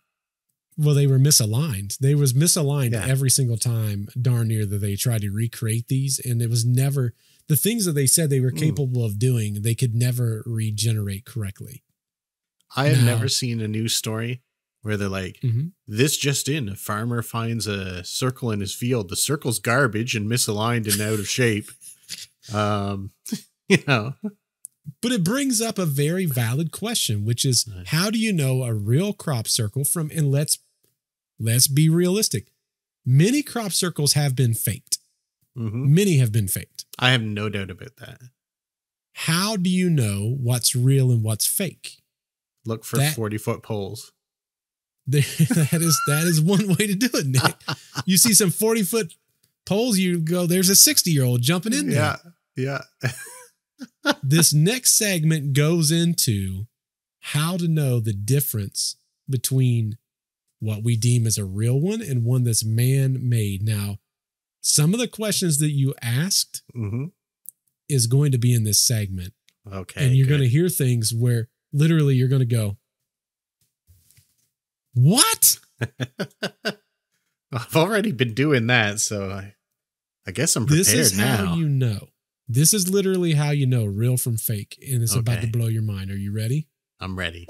Well, they were misaligned. They was misaligned every single time, darn near, that they tried to recreate these. And it was never, the things that they said they were capable of doing, they could never regenerate correctly. I have never seen a news story where they're like, this just in, a farmer finds a circle in his field. The circle's garbage and misaligned and out of shape. You know. But it brings up a very valid question, which is, how do you know a real crop circle from, and let's be realistic. Many crop circles have been faked. Many have been faked. I have no doubt about that. How do you know what's real and what's fake? Look for 40-foot poles. That is one way to do it, Nick. You see some 40-foot poles, you go, there's a 60-year-old jumping in there. Yeah, yeah. This next segment goes into how to know the difference between what we deem as a real one and one that's man-made. Now, some of the questions that you asked is going to be in this segment. Okay. And you're going to hear things where literally you're going to go, what? I've already been doing that, so I guess I'm prepared now. This is how you know. This is literally how you know real from fake, and it's about to blow your mind. Are you ready? I'm ready.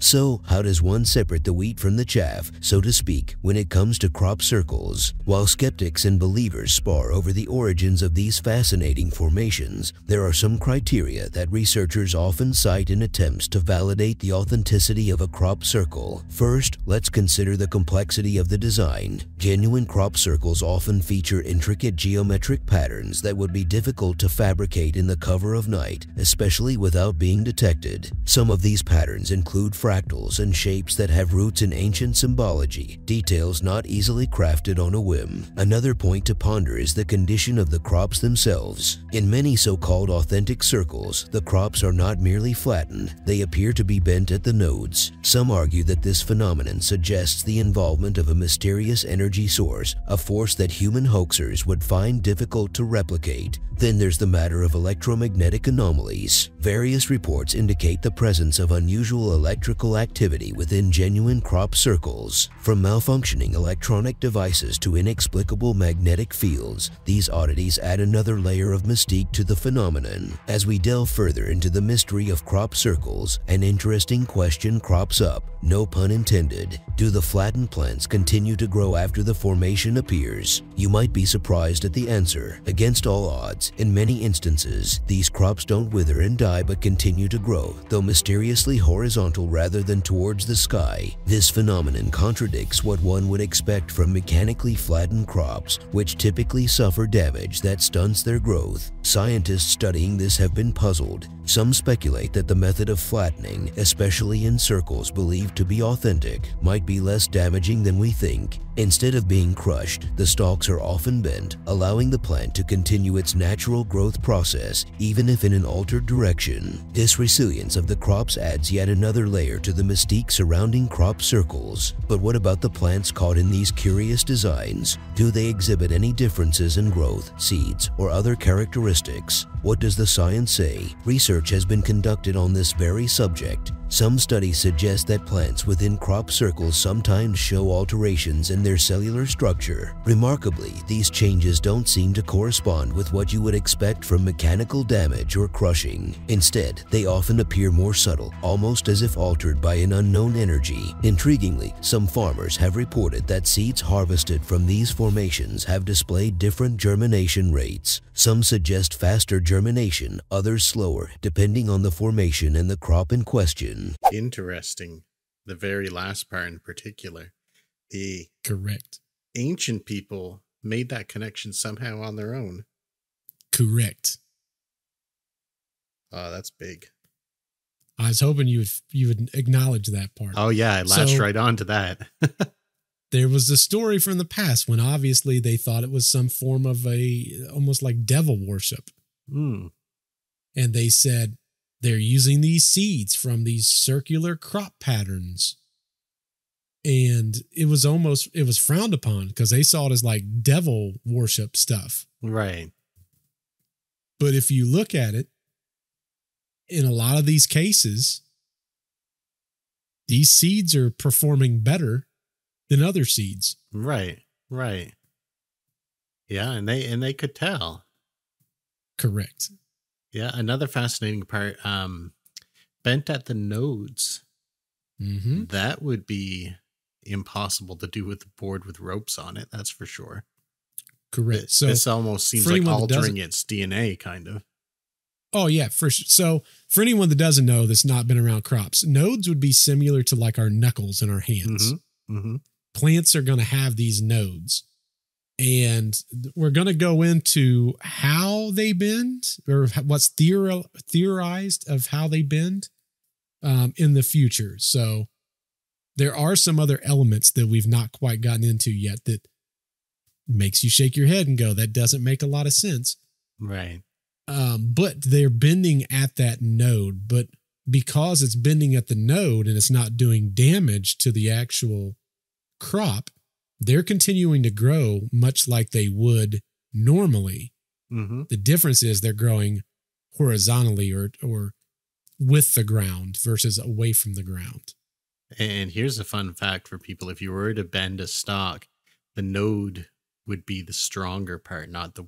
So, how does one separate the wheat from the chaff, so to speak, when it comes to crop circles? While skeptics and believers spar over the origins of these fascinating formations, there are some criteria that researchers often cite in attempts to validate the authenticity of a crop circle. First, let's consider the complexity of the design. Genuine crop circles often feature intricate geometric patterns that would be difficult to fabricate in the cover of night, especially without being detected. Some of these patterns include fractals and shapes that have roots in ancient symbology, details not easily crafted on a whim. Another point to ponder is the condition of the crops themselves. In many so-called authentic circles, the crops are not merely flattened, they appear to be bent at the nodes. Some argue that this phenomenon suggests the involvement of a mysterious energy source, a force that human hoaxers would find difficult to replicate. Then there's the matter of electromagnetic anomalies. Various reports indicate the presence of unusual electrical activity within genuine crop circles. From malfunctioning electronic devices to inexplicable magnetic fields, these oddities add another layer of mystique to the phenomenon. As we delve further into the mystery of crop circles, an interesting question crops up, no pun intended. Do the flattened plants continue to grow after the formation appears? You might be surprised at the answer. Against all odds, trees. In many instances, these crops don't wither and die but continue to grow, though mysteriously horizontal rather than towards the sky. This phenomenon contradicts what one would expect from mechanically flattened crops, which typically suffer damage that stunts their growth. Scientists studying this have been puzzled. Some speculate that the method of flattening, especially in circles believed to be authentic, might be less damaging than we think. Instead of being crushed, the stalks are often bent, allowing the plant to continue its natural growth process, even if in an altered direction. This resilience of the crops adds yet another layer to the mystique surrounding crop circles. But what about the plants caught in these curious designs? Do they exhibit any differences in growth, seeds, or other characteristics? What does the science say? Research has been conducted on this very subject. Some studies suggest that plants within crop circles sometimes show alterations in their cellular structure. Remarkably, these changes don't seem to correspond with what you would expect from mechanical damage or crushing. Instead, they often appear more subtle, almost as if altered by an unknown energy. Intriguingly, some farmers have reported that seeds harvested from these formations have displayed different germination rates. Some suggest faster germination, others slower, depending on the formation and the crop in question. Interesting. The very last part in particular. The correct. Ancient people made that connection somehow on their own. Correct. Oh, that's big. I was hoping you would acknowledge that part. Oh yeah, I latched right on to that. There was a story from the past when obviously they thought it was some form of almost like devil worship. Mm. And they said, they're using these seeds from these circular crop patterns. And it was frowned upon because they saw it as like devil worship stuff. Right. But if you look at it, in a lot of these cases, these seeds are performing better than other seeds. Right. Right. Yeah. And they could tell. Correct. Yeah, another fascinating part, bent at the nodes. Mm-hmm. That would be impossible to do with a board with ropes on it, that's for sure. Correct. So this almost seems like altering its DNA, kind of. Oh, yeah. So for anyone that doesn't know that's not been around crops, nodes would be similar to like our knuckles in our hands. Mm-hmm. Mm-hmm. Plants are going to have these nodes. And we're going to go into how they bend or what's theorized of how they bend in the future. So there are some other elements that we've not quite gotten into yet that makes you shake your head and go, that doesn't make a lot of sense. Right. But they're bending at that node. But because it's bending at the node and it's not doing damage to the actual crop, they're continuing to grow much like they would normally. Mm-hmm. The difference is they're growing horizontally or with the ground versus away from the ground. And here's a fun fact for people. If you were to bend a stalk, the node would be the stronger part, not the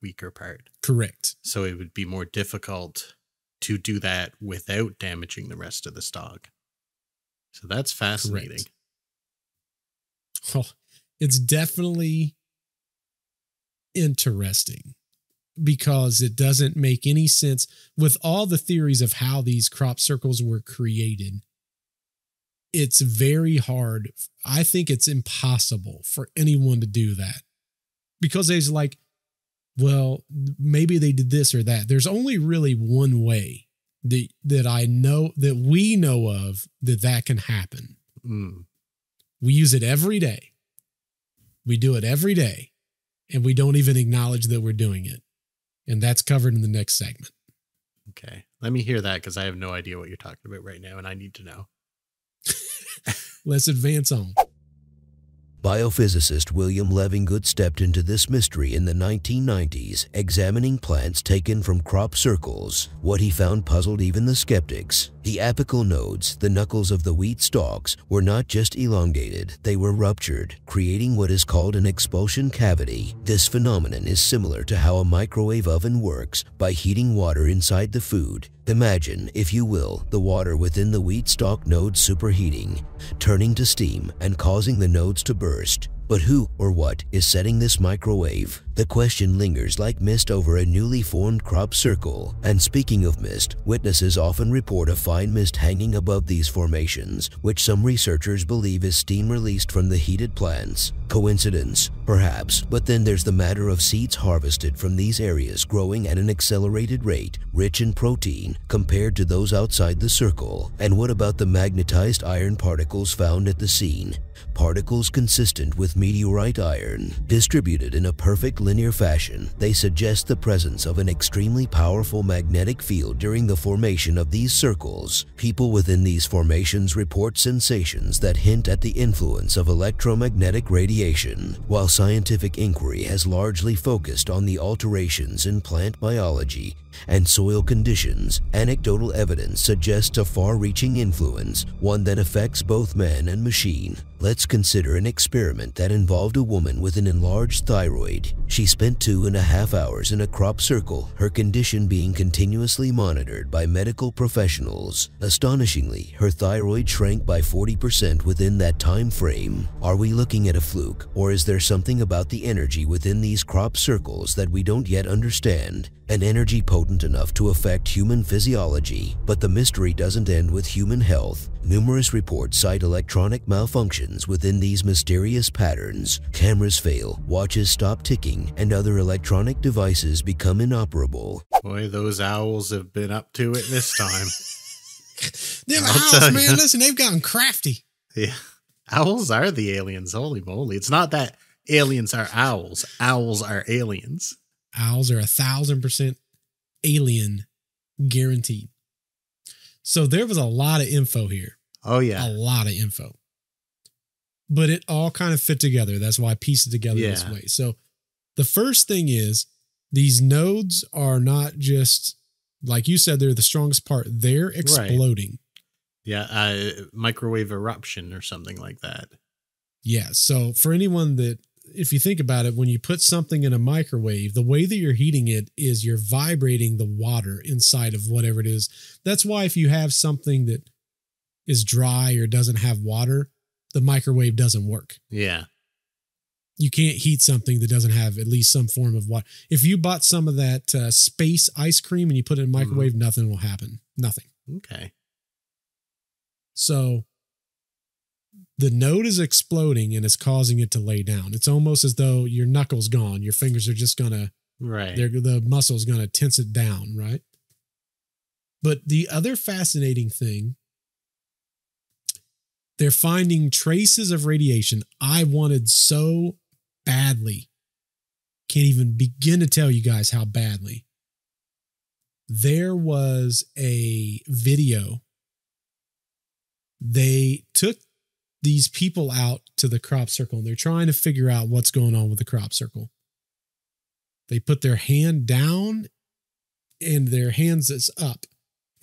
weaker part. Correct. So it would be more difficult to do that without damaging the rest of the stalk. So that's fascinating. Correct. Oh, it's definitely interesting because it doesn't make any sense with all the theories of how these crop circles were created. It's very hard. I think it's impossible for anyone to do that because there's like, well, maybe they did this or that. There's only really one way that I know that we know of that can happen. Mm. We use it every day. We do it every day. And we don't even acknowledge that we're doing it. And that's covered in the next segment. Okay. Let me hear that because I have no idea what you're talking about right now and I need to know. Let's advance on. Biophysicist William Levengood stepped into this mystery in the 1990s, examining plants taken from crop circles. What he found puzzled even the skeptics. The apical nodes, the knuckles of the wheat stalks, were not just elongated, they were ruptured, creating what is called an expulsion cavity. This phenomenon is similar to how a microwave oven works by heating water inside the food. Imagine, if you will, the water within the wheat stalk nodes superheating, turning to steam and causing the nodes to burst. But who or what is setting this microwave? The question lingers like mist over a newly formed crop circle, and speaking of mist, witnesses often report a fine mist hanging above these formations, which some researchers believe is steam released from the heated plants. Coincidence? Perhaps, but then there's the matter of seeds harvested from these areas growing at an accelerated rate, rich in protein, compared to those outside the circle. And what about the magnetized iron particles found at the scene? Particles consistent with meteorite iron, distributed in a perfect linear fashion, they suggest the presence of an extremely powerful magnetic field during the formation of these circles. People within these formations report sensations that hint at the influence of electromagnetic radiation. While scientific inquiry has largely focused on the alterations in plant biology and soil conditions, anecdotal evidence suggests a far-reaching influence, one that affects both man and machine. Let's consider an experiment that involved a woman with an enlarged thyroid. She spent 2.5 hours in a crop circle, her condition being continuously monitored by medical professionals. Astonishingly, her thyroid shrank by 40% within that time frame. Are we looking at a fluke, or is there something about the energy within these crop circles that we don't yet understand? An energy potent enough to affect human physiology. But the mystery doesn't end with human health. Numerous reports cite electronic malfunctions within these mysterious patterns. Cameras fail, watches stop ticking, and other electronic devices become inoperable. Boy, those owls have been up to it this time. Them owls, man, listen, they've gotten crafty. Yeah, owls are the aliens, holy moly. It's not that aliens are owls. Owls are aliens. Owls are 1,000% alien, guaranteed. So there was a lot of info here. Oh, yeah. A lot of info. But it all kind of fit together. That's why I pieced it together this way. So the first thing is these nodes are not just, like you said, they're the strongest part. They're exploding. Right. Yeah, microwave eruption or something like that. Yeah, so for anyone that, if you think about it, when you put something in a microwave, the way that you're heating it is you're vibrating the water inside of whatever it is. That's why if you have something that is dry or doesn't have water, the microwave doesn't work. Yeah. You can't heat something that doesn't have at least some form of water. If you bought some of that space ice cream and you put it in a microwave, nothing will happen. Nothing. Okay. So the node is exploding and it's causing it to lay down. It's almost as though your knuckle's gone. Your fingers are just going to, the muscle's going to tense it down, right? But the other fascinating thing, they're finding traces of radiation. I wanted so badly, can't even begin to tell you guys how badly. There was a video. They took these people out to the crop circle and they're trying to figure out what's going on with the crop circle. They put their hand down and their hands is up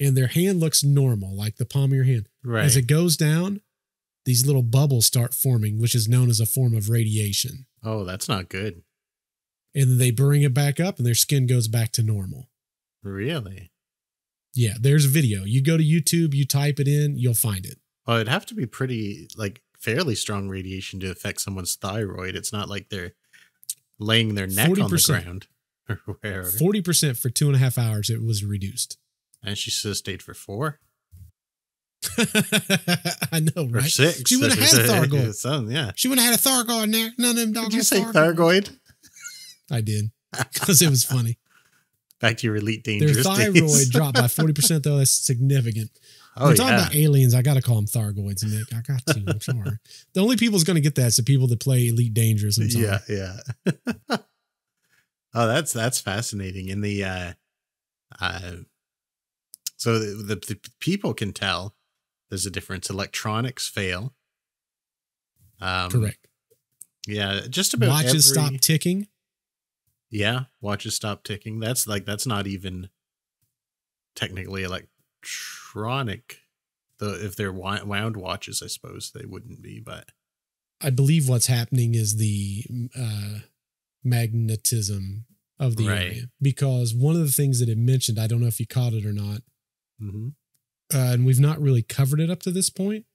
and their hand looks normal, like the palm of your hand. Right. As it goes down, these little bubbles start forming, which is known as a form of radiation. Oh, that's not good. And then they bring it back up and their skin goes back to normal. Really? Yeah. There's a video. You go to YouTube, you type it in, you'll find it. Well, it'd have to be pretty, like, fairly strong radiation to affect someone's thyroid. It's not like they're laying their neck on the ground or wherever. 40% for 2.5 hours, it was reduced. And she should have stayed for 4. I know, right? Or 6. She would have had a Thargoid. Yeah. She would have had a Thargoid in there. None of them dogs. Did you say Thargoid? I did, because it was funny. Back to your elite dangerous days. Their thyroid dropped by 40%, though. That's significant. Oh, we're talking about aliens. I got to call them Thargoids, Nick. I got to. I'm sorry. The only people who's going to get that is the people that play Elite Dangerous. I'm sorry. Yeah, yeah. Oh, that's fascinating. In the so the people can tell there's a difference. Electronics fail. Correct. Yeah, just about watches stop ticking. Yeah, watches stop ticking. That's like not even technically electronic, though. If they're wound watches, I suppose they wouldn't be, but I believe what's happening is the magnetism of the area, because one of the things that it mentioned, I don't know if you caught it or not, and we've not really covered it up to this point,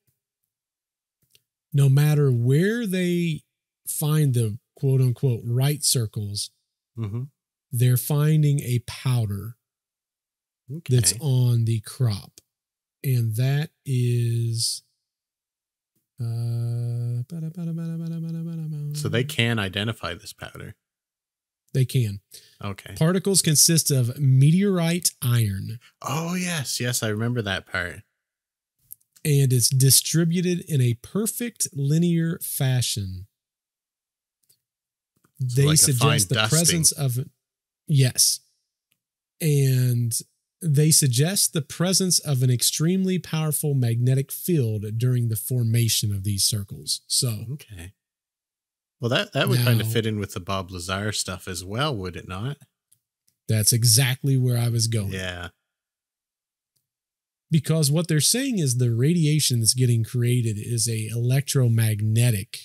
no matter where they find the quote unquote right circles, Mm-hmm. They're finding a powder that's on the crop. And that is... So they can identify this powder. They can. Okay. Particles consist of meteorite iron. Oh, yes. Yes, I remember that part. And it's distributed in a perfect linear fashion. They suggest the presence of... Yes. And they suggest the presence of an extremely powerful magnetic field during the formation of these circles. So... Okay. Well, that would kind of fit in with the Bob Lazar stuff as well, would it not? That's exactly where I was going. Yeah. Because what they're saying is the radiation that's getting created is a electromagnetic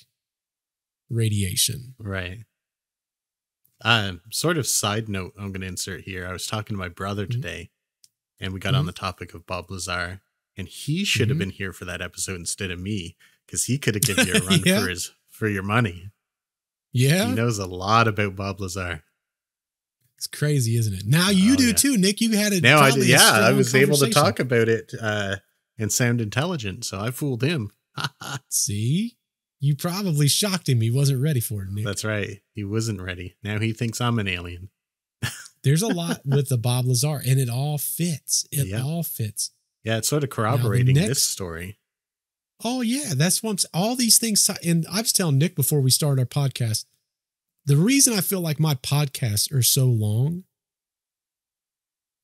radiation. Right. Sort of side note I'm going to insert here. I was talking to my brother today, and we got on the topic of Bob Lazar, and he should have been here for that episode instead of me, because he could have given you a run for your money. Yeah. He knows a lot about Bob Lazar. It's crazy, isn't it? Now you do too, Nick. You had it. Yeah, I was able to talk about it and sound intelligent, so I fooled him. See? You probably shocked him. He wasn't ready for it, Nick. That's right. He wasn't ready. Now he thinks I'm an alien. There's a lot with the Bob Lazar, and it all fits. It all fits. Yeah, it's sort of corroborating this story. Oh, yeah, that's what all these things. And I was telling Nick before we started our podcast, the reason I feel like my podcasts are so long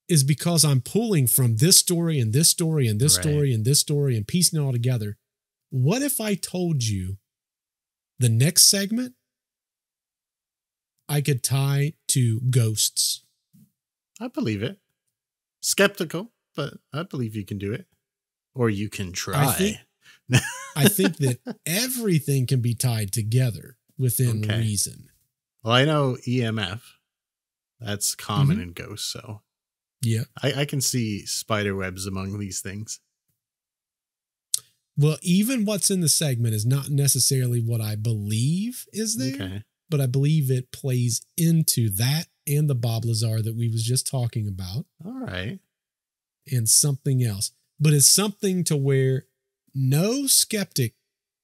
is because I'm pulling from this story and this story and this story and this story and piecing it all together. What if I told you the next segment I could tie to ghosts? I believe it. Skeptical, but I believe you can do it. Or you can try. I think that everything can be tied together within reason. Well, I know EMF. That's common in ghosts, so yeah, I can see spider webs among these things. Well, even what's in the segment is not necessarily what I believe is there, but I believe it plays into that and the Bob Lazar that we was just talking about. All right, and something else, but it's something to where no skeptic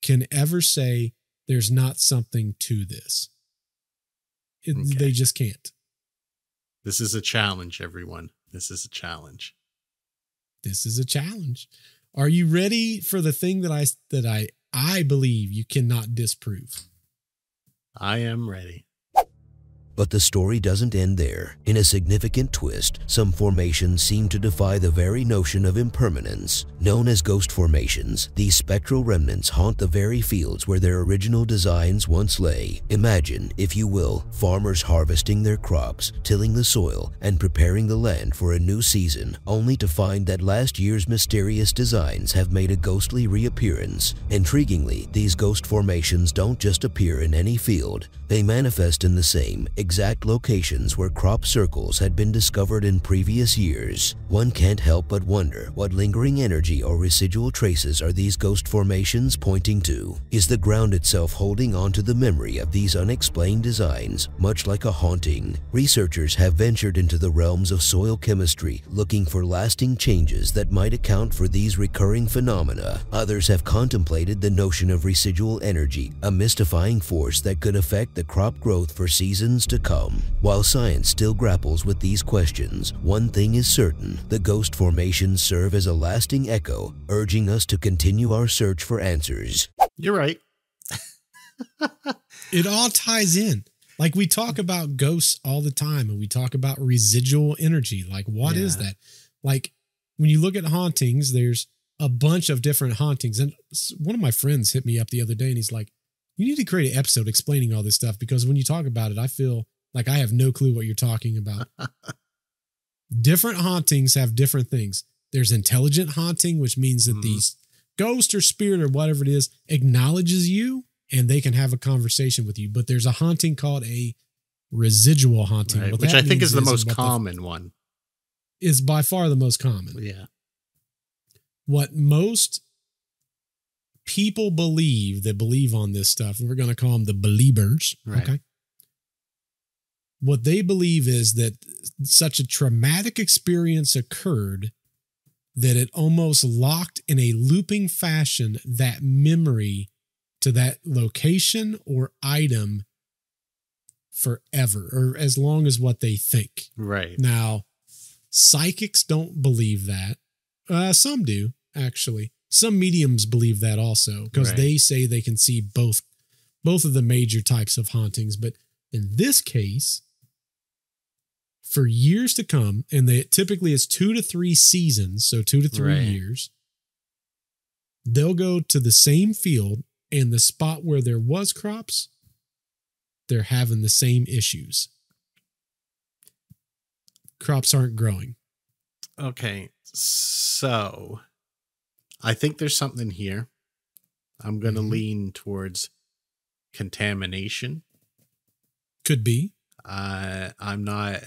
can ever say there's not something to this. They just can't. This is a challenge, everyone. This is a challenge. This is a challenge. Are you ready for the thing that I believe you cannot disprove? I am ready. But the story doesn't end there. In a significant twist, some formations seem to defy the very notion of impermanence. Known as ghost formations, these spectral remnants haunt the very fields where their original designs once lay. Imagine, if you will, farmers harvesting their crops, tilling the soil, and preparing the land for a new season, only to find that last year's mysterious designs have made a ghostly reappearance. Intriguingly, these ghost formations don't just appear in any field. They manifest in the same exact locations where crop circles had been discovered in previous years. One can't help but wonder what lingering energy or residual traces are these ghost formations pointing to. Is the ground itself holding on to the memory of these unexplained designs, much like a haunting? Researchers have ventured into the realms of soil chemistry, looking for lasting changes that might account for these recurring phenomena. Others have contemplated the notion of residual energy, a mystifying force that could affect the crop growth for seasons to come. While science still grapples with these questions, one thing is certain: the ghost formations serve as a lasting echo, urging us to continue our search for answers. You're right. It all ties in. Like, we talk about ghosts all the time, and we talk about residual energy. Like, what is that? Like, when you look at hauntings, there's a bunch of different hauntings. And one of my friends hit me up the other day, and he's like, you need to create an episode explaining all this stuff, because when you talk about it, I feel like I have no clue what you're talking about. Different hauntings have different things. There's intelligent haunting, which means that these ghost or spirit or whatever it is acknowledges you and they can have a conversation with you. But there's a haunting called a residual haunting, which I think is the most common one. Is by far the most common. Yeah. What most people believe on this stuff, and we're going to call them the believers. Okay. what they believe is that such a traumatic experience occurred that it almost locked in a looping fashion that memory to that location or item forever, or as long as what they think. Right. Now, psychics don't believe that. Some do, actually. Some mediums believe that also, because they say they can see both of the major types of hauntings. But in this case, for years to come, and they typically it's 2 to 3 seasons, so 2 to 3 years, they'll go to the same field, and the spot where there was crops, they're having the same issues. Crops aren't growing. Okay, so I think there's something here. I'm going to lean towards contamination. Could be. I'm not.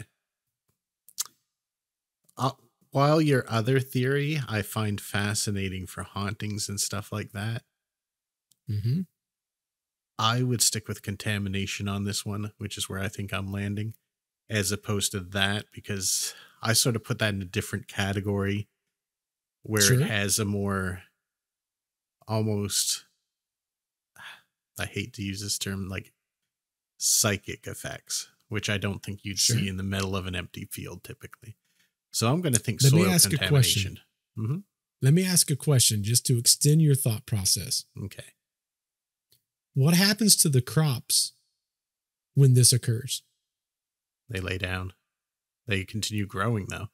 While your other theory I find fascinating for hauntings and stuff like that, I would stick with contamination on this one, which is where I think I'm landing, as opposed to that, because I sort of put that in a different category where it has a more almost, I hate to use this term, like psychic effects, which I don't think you'd see in the middle of an empty field typically. So I'm going to think soil contamination. Let me ask a question just to extend your thought process. Okay. What happens to the crops when this occurs? They lay down. They continue growing, though.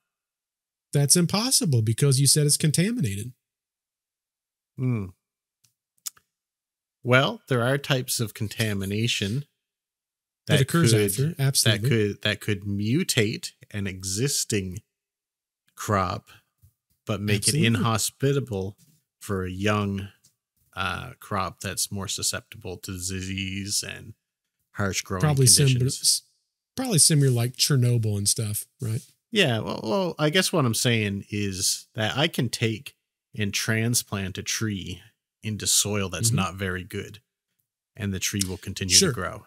That's impossible because you said it's contaminated. Well, there are types of contamination that occurs after. Absolutely. That could mutate an existing crop, but make it inhospitable for a young crop that's more susceptible to disease and harsh growing conditions. Probably similar like Chernobyl and stuff, right? Yeah, well, I guess what I'm saying is that I can take and transplant a tree into soil that's not very good, and the tree will continue to grow.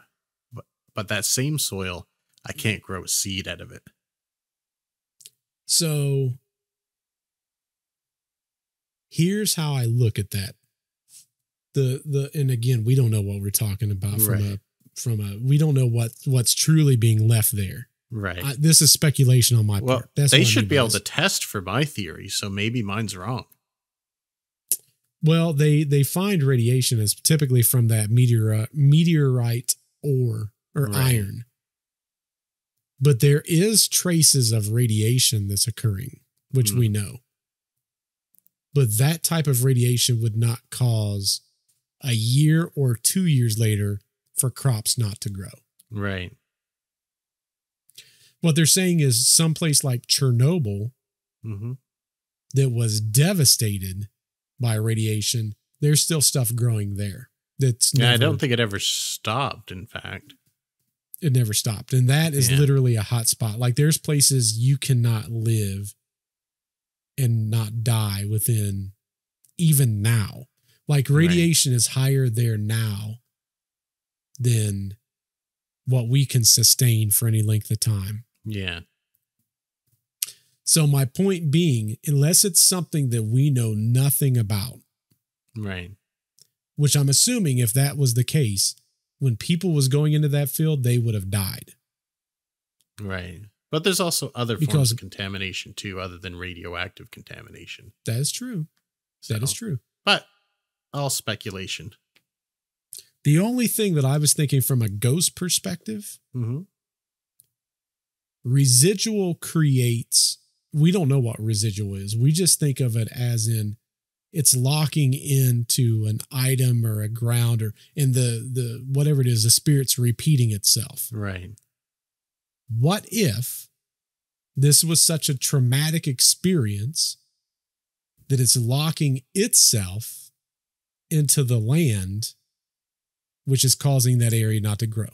But that same soil, I can't grow a seed out of it. So here's how I look at that. And again, we don't know what we're talking about from a we don't know what's truly being left there. Right. This is speculation on my part. That's they should be able to test for my theory, so maybe mine's wrong. Well, they find radiation is typically from that meteorite ore or iron. But there is traces of radiation that's occurring, which we know. But that type of radiation would not cause a year or 2 years later for crops not to grow. Right. What they're saying is someplace like Chernobyl that was devastated by radiation, there's still stuff growing there. That's I don't think it ever stopped, in fact. It never stopped. And that is literally a hot spot. Like there's places you cannot live and not die within even now. Like radiation is higher there now than what we can sustain for any length of time. Yeah. So my point being, unless it's something that we know nothing about. Right. Which I'm assuming if that was the case, when people was going into that field, they would have died. Right. But there's also other forms of contamination too, other than radioactive contamination. That is true. So, that is true. But all speculation. The only thing that I was thinking from a ghost perspective, residual creates, we don't know what residual is. We just think of it as in it's locking into an item or a ground or in the whatever it is, the spirit's repeating itself. Right. What if this was such a traumatic experience that it's locking itself into the land, which is causing that area not to grow?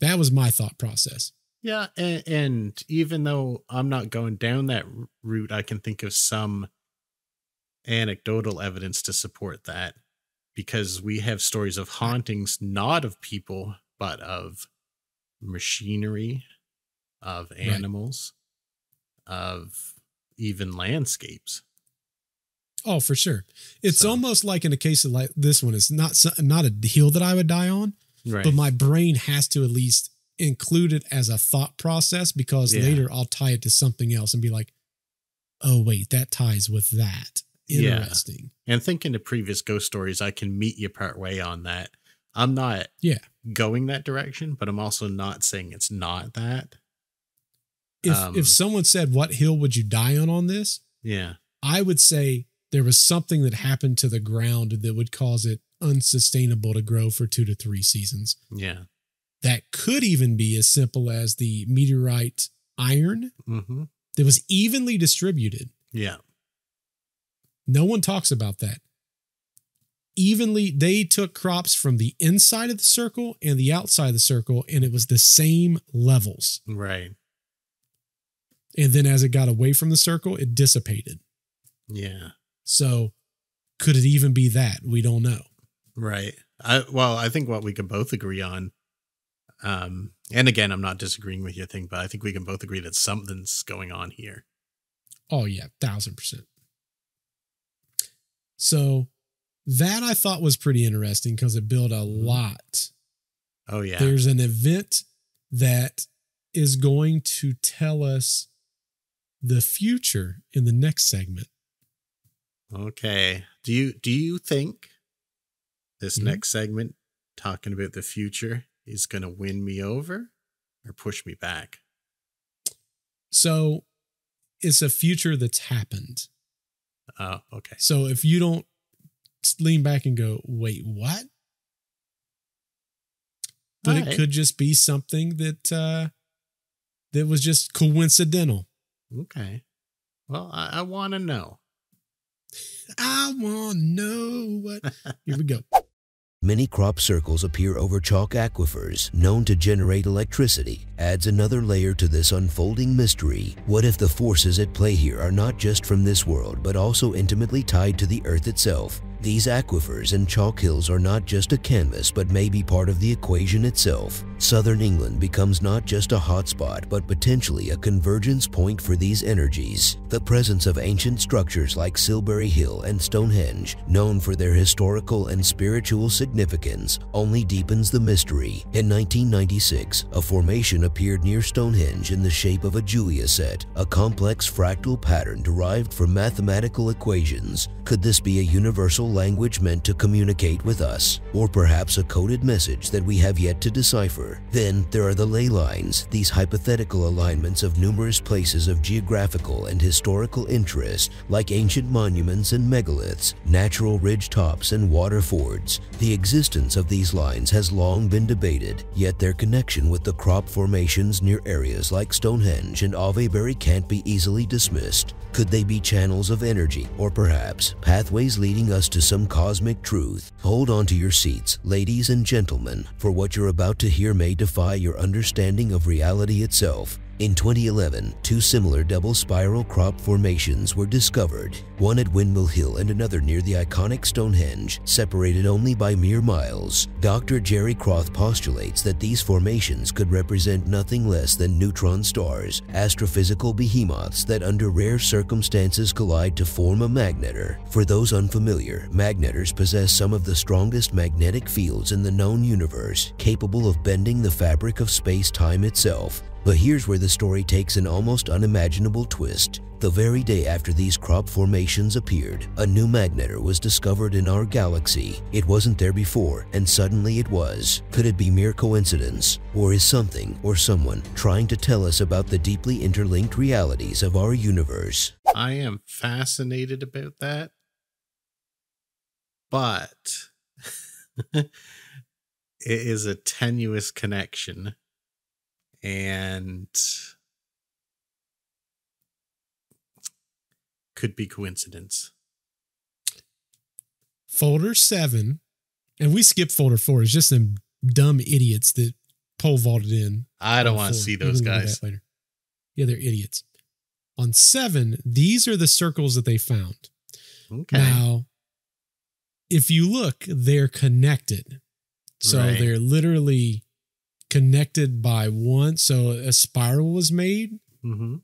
That was my thought process. Yeah. And even though I'm not going down that route, I can think of some anecdotal evidence to support that, because we have stories of hauntings, not of people, but of machinery of animals, of even landscapes. Oh, for sure. It's almost like in a case of like this one, it's not a hill that I would die on, right, but my brain has to at least include it as a thought process, because later I'll tie it to something else and be like, oh wait, that ties with that. Interesting. Yeah. And thinking of previous ghost stories, I can meet you partway on that. I'm not going that direction, but I'm also not saying it's not that. If someone said, what hill would you die on this? Yeah. I would say there was something that happened to the ground that would cause it unsustainable to grow for 2 to 3 seasons. Yeah. That could even be as simple as the meteorite iron that was evenly distributed. Yeah. No one talks about that. Evenly, they took crops from the inside of the circle and the outside of the circle, and it was the same levels. Right. And then as it got away from the circle, it dissipated. Yeah. So could it even be that? We don't know. Right. I think what we can both agree on, and again, I'm not disagreeing with your thing, but I think we can both agree that something's going on here. Oh, yeah. 1000%. So that I thought was pretty interesting because it built a lot. Oh, yeah. There's an event that is going to tell us the future in the next segment. Okay. Do you think this next segment talking about the future is going to win me over or push me back? So it's a future that's happened. Oh, okay. So if you don't lean back and go, wait, what? Then it could just be something that that was just coincidental. Okay. Well, I want to know. I want to know what. Here we go. Many crop circles appear over chalk aquifers known to generate electricity. Adds another layer to this unfolding mystery. What if the forces at play here are not just from this world, but also intimately tied to the earth itself? These aquifers and chalk hills are not just a canvas, but may be part of the equation itself. Southern England becomes not just a hotspot, but potentially a convergence point for these energies. The presence of ancient structures like Silbury Hill and Stonehenge, known for their historical and spiritual significance, only deepens the mystery. In 1996, a formation appeared near Stonehenge in the shape of a Julia set, a complex fractal pattern derived from mathematical equations. Could this be a universal language meant to communicate with us, or perhaps a coded message that we have yet to decipher? Then there are the ley lines, these hypothetical alignments of numerous places of geographical and historical interest, like ancient monuments and megaliths, natural ridge tops and water fords. The existence of these lines has long been debated, yet their connection with the crop formations near areas like Stonehenge and Avebury can't be easily dismissed. Could they be channels of energy, or perhaps pathways leading us to some cosmic truth? Hold on to your seats, ladies and gentlemen, for what you're about to hear may defy your understanding of reality itself. In 2011, 2 similar double-spiral crop formations were discovered, one at Windmill Hill and another near the iconic Stonehenge, separated only by mere miles. Dr. Jerry Croth postulates that these formations could represent nothing less than neutron stars, astrophysical behemoths that under rare circumstances collide to form a magnetar. For those unfamiliar, magnetars possess some of the strongest magnetic fields in the known universe, capable of bending the fabric of space-time itself. But here's where the story takes an almost unimaginable twist. The very day after these crop formations appeared, a new magnetar was discovered in our galaxy. It wasn't there before, and suddenly it was. Could it be mere coincidence? Or is something or someone trying to tell us about the deeply interlinked realities of our universe? I am fascinated about that. But it is a tenuous connection. And could be coincidence. Folder 7, and we skipped folder 4. It's just them dumb idiots that pole vaulted in. I don't want to see those guys later. Yeah, they're idiots. On 7, these are the circles that they found. Okay. Now, if you look, they're connected. So they're literally connected by one. So a spiral was made. Mm-hmm.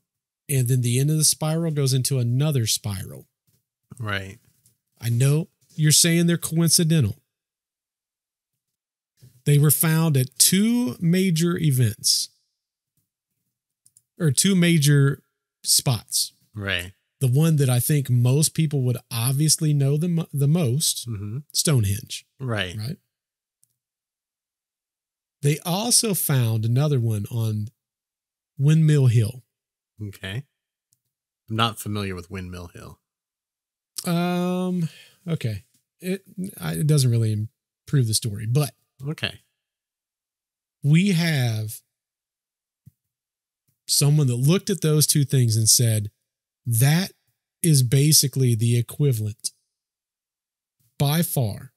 And then the end of the spiral goes into another spiral. Right. I know you're saying they're coincidental. They were found at two major events or two major spots. Right. The one that I think most people would obviously know the most, mm-hmm. Stonehenge. Right. Right. They also found another one on Windmill Hill. Okay. I'm not familiar with Windmill Hill. Okay. It doesn't really improve the story, but okay. We have someone that looked at those two things and said, that is basically the equivalent by far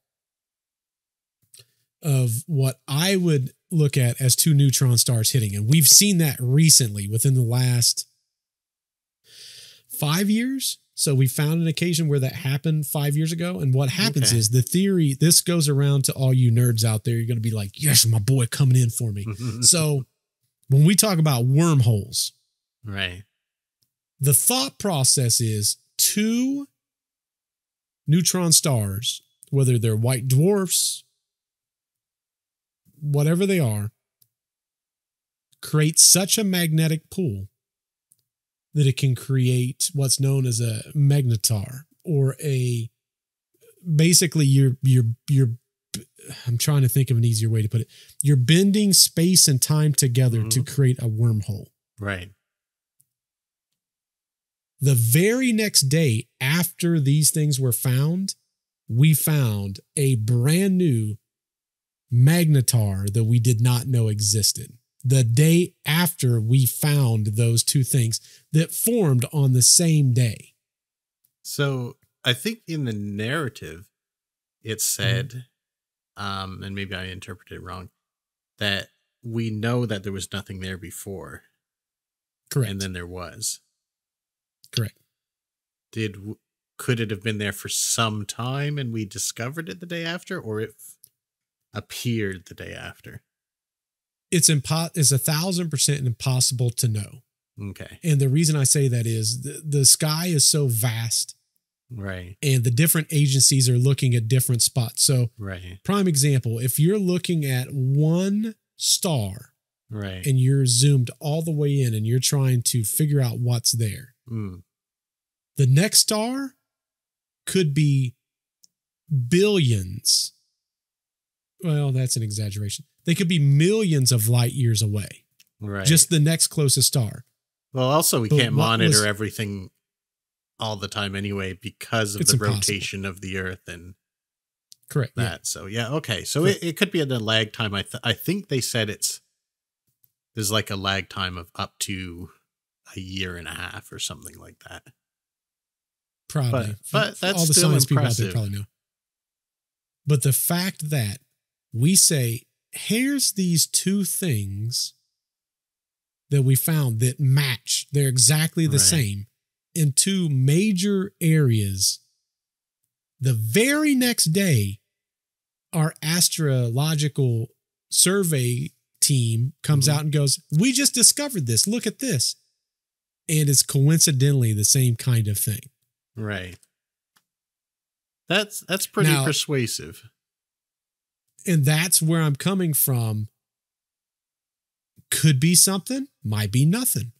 of what I would look at as two neutron stars hitting. And we've seen that recently within the last 5 years. So we found an occasion where that happened 5 years ago. And what happens is the theory, this goes around to all you nerds out there. You're going to be like, yes, my boy coming in for me. So when we talk about wormholes, right? The thought process is two neutron stars, whether they're white dwarfs, whatever they are, create such a magnetic pull that it can create what's known as a magnetar, or a basically I'm trying to think of an easier way to put it. You're bending space and time together to create a wormhole. Right. The very next day after these things were found, we found a brand new magnetar that we did not know existed. The day after we found those two things that formed on the same day. So I think in the narrative, it said, and maybe I interpreted it wrong, that we know that there was nothing there before. Correct. And then there was. Correct. Could it have been there for some time and we discovered it the day after, or it appeared the day after? It's 1000% impossible to know. Okay. And the reason I say that is the sky is so vast. Right. And the different agencies are looking at different spots. So right. Prime example, if you're looking at one star, right, and you're zoomed all the way in and you're trying to figure out what's there. Mm. The next star could be billions. Well, that's an exaggeration. They could be millions of light years away. Right. Just the next closest star. Well, also we can't monitor everything all the time anyway, because of the rotation of the Earth and correct that. Yeah. So yeah. Okay. So it could be at a lag time. I think they said there's like a lag time of up to a year and a half or something like that. Probably. But that's all the still science people out there probably know. But the fact that we say, here's these two things that we found that match. They're exactly the same in two major areas. The very next day, our astrological survey team comes out and goes, we just discovered this. Look at this. And it's coincidentally the same kind of thing. Right. That's pretty persuasive. And that's where I'm coming from. Could be something, might be nothing.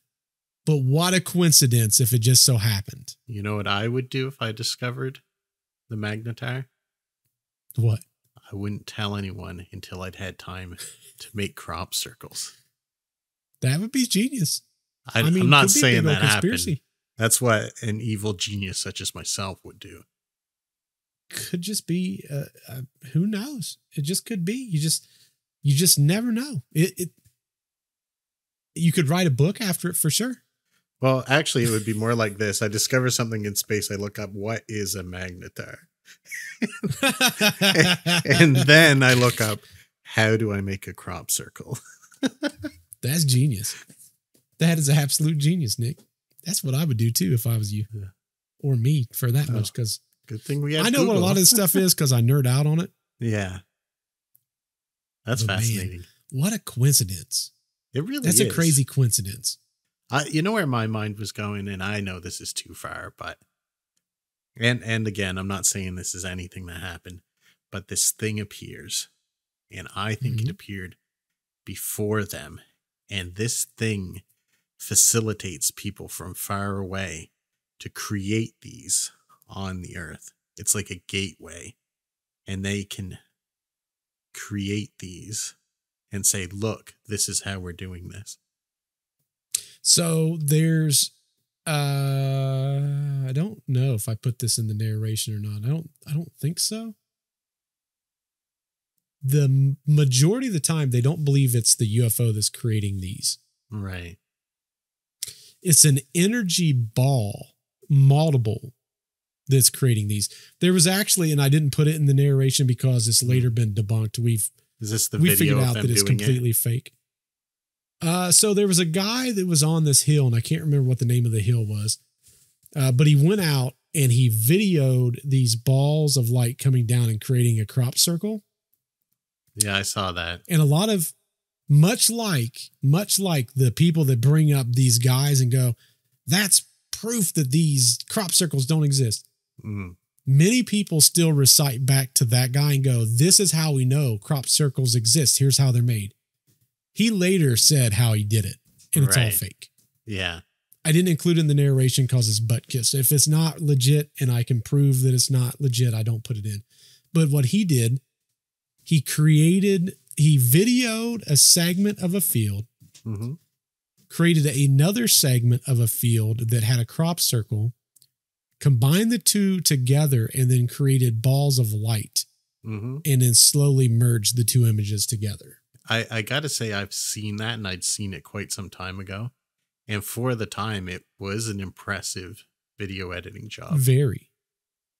But what a coincidence if it just so happened. You know what I would do if I discovered the magnetar? What? I wouldn't tell anyone until I'd had time to make crop circles. That would be genius. I mean, I'm not saying that happened. That's what an evil genius such as myself would do. Could just be, who knows? It just could be. You just never know. You could write a book after it for sure. Well, actually, it would be more like this. I discover something in space. I look up, what is a magnetar? And then I look up, how do I make a crop circle? That's genius. That is absolute genius, Nick. That's what I would do too if I was you, or me for that much. Because good thing we have I know Google. What a lot of this stuff is because I nerd out on it. Yeah, that's fascinating. Man, What a coincidence. It really is. That's a crazy coincidence. You know where my mind was going, and I know this is too far, but, and again, I'm not saying this is anything that happened, but this thing appears, and I think it appeared before them, and this thing facilitates people from far away to create these on the earth. It's like a gateway, and they can create these and say, look, this is how we're doing this. So there's, I don't know if I put this in the narration or not. I don't think so. The majority of the time, they don't believe it's the UFO that's creating these. Right. It's an energy ball, multiple, that's creating these. There was actually, and I didn't put it in the narration because it's later been debunked. Is this the video? We figured out that it's completely fake. So there was a guy that was on this hill, and I can't remember what the name of the hill was, but he went out and he videoed these balls of light coming down and creating a crop circle. Yeah, I saw that. And a lot of, much like the people that bring up these guys and go, that's proof that these crop circles don't exist. Mm. Many people still recite back to that guy and go, this is how we know crop circles exist. Here's how they're made. He later said how he did it, and it's all fake. Yeah. I didn't include it in the narration because it's butt kissed. If it's not legit and I can prove that it's not legit, I don't put it in. But what he did, he videoed a segment of a field, created another segment of a field that had a crop circle, combined the two together, and then created balls of light, and then slowly merged the two images together. I gotta say, I've seen that, and I'd seen it quite some time ago. And for the time, it was an impressive video editing job. Very.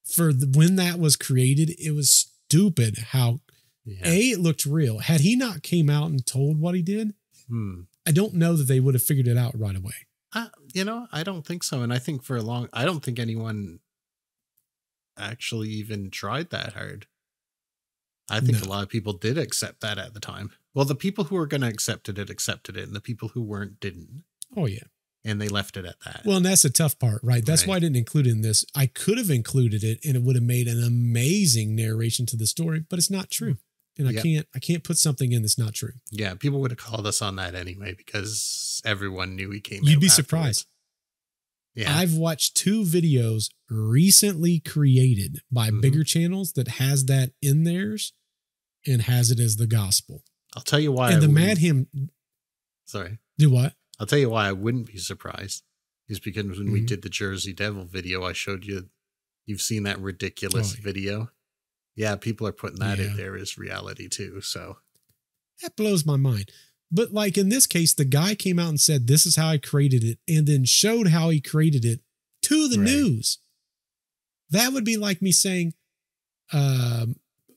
For when that was created, it was stupid how, A, it looked real. Had he not came out and told what he did, I don't know that they would have figured it out right away. You know, I don't think so. And I think for a long, I don't think anyone actually even tried that hard. I think a lot of people did accept that at the time. Well, the people who were going to accept it, and the people who weren't didn't. Oh, yeah. And they left it at that. Well, and that's the tough part, right? That's why I didn't include it in this. I could have included it, and it would have made an amazing narration to the story, but it's not true. And I can't put something in that's not true. Yeah, people would have called us on that anyway because everyone knew he came out. You'd be surprised. Yeah. I've watched 2 videos recently created by bigger channels that has that in theirs and has it as the gospel. I'll tell you why. And the I'll tell you why I wouldn't be surprised is because when we did the Jersey Devil video, I showed you, you've seen that ridiculous video. Yeah, people are putting that in there as reality too. So that blows my mind. But like in this case, the guy came out and said, this is how I created it, and then showed how he created it to the news. That would be like me saying,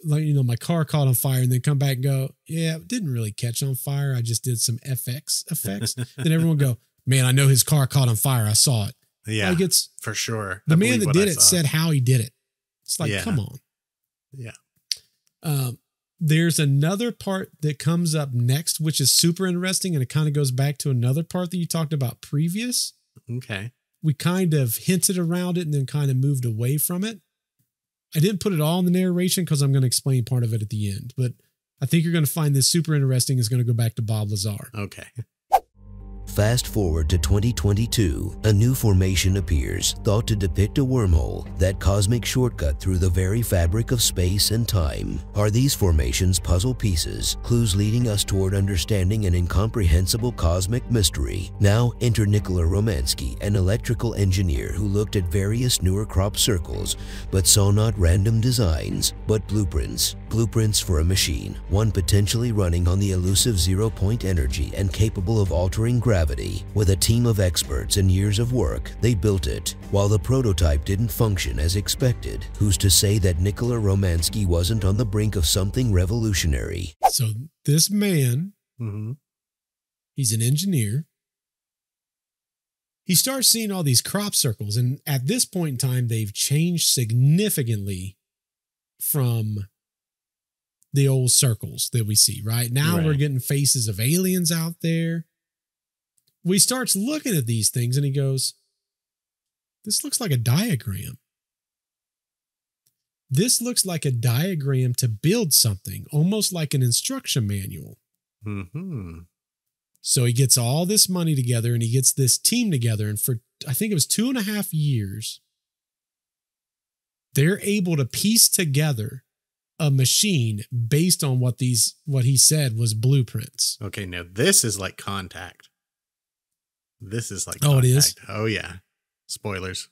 like, you know, my car caught on fire, and then come back and go, yeah, it didn't really catch on fire. I just did some FX effects. Then everyone go, man, I know his car caught on fire. I saw it. Yeah, like it's, for sure. The man that did it said how he did it. It's like, come on. Yeah. There's another part that comes up next, which is super interesting. And it kind of goes back to another part that you talked about previous. Okay. We kind of hinted around it and then kind of moved away from it. I didn't put it all in the narration because I'm going to explain part of it at the end, but I think you're going to find this super interesting. It's going to go back to Bob Lazar. Okay. Fast forward to 2022, a new formation appears, thought to depict a wormhole, that cosmic shortcut through the very fabric of space and time. Are these formations puzzle pieces, clues leading us toward understanding an incomprehensible cosmic mystery? Now enter Nikola Romansky, an electrical engineer who looked at various newer crop circles, but saw not random designs, but blueprints. Blueprints for a machine, one potentially running on the elusive zero-point energy and capable of altering gravity. With a team of experts and years of work, they built it. While the prototype didn't function as expected, who's to say that Nikola Romansky wasn't on the brink of something revolutionary? So this man, he's an engineer. He starts seeing all these crop circles, and at this point in time, they've changed significantly from the old circles that we see, right? Now we're getting faces of aliens out there. We starts looking at these things and he goes, this looks like a diagram. This looks like a diagram to build something, almost like an instruction manual. Mm-hmm. So he gets all this money together and he gets this team together. And for, I think it was 2.5 years, they're able to piece together a machine based on what these, what he said was blueprints. Okay. Now this is like Contact. This is like, oh, Contact. It is. Oh yeah. Spoilers.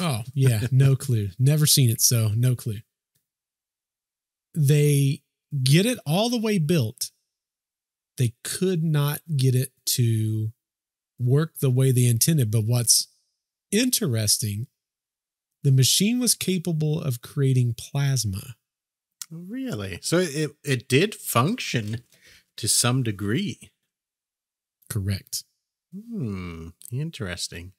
Oh yeah. No clue. Never seen it. So no clue. They get it all the way built. They could not get it to work the way they intended. But what's interesting, the machine was capable of creating plasma. Really? So it did function to some degree. Correct. Hmm. Interesting.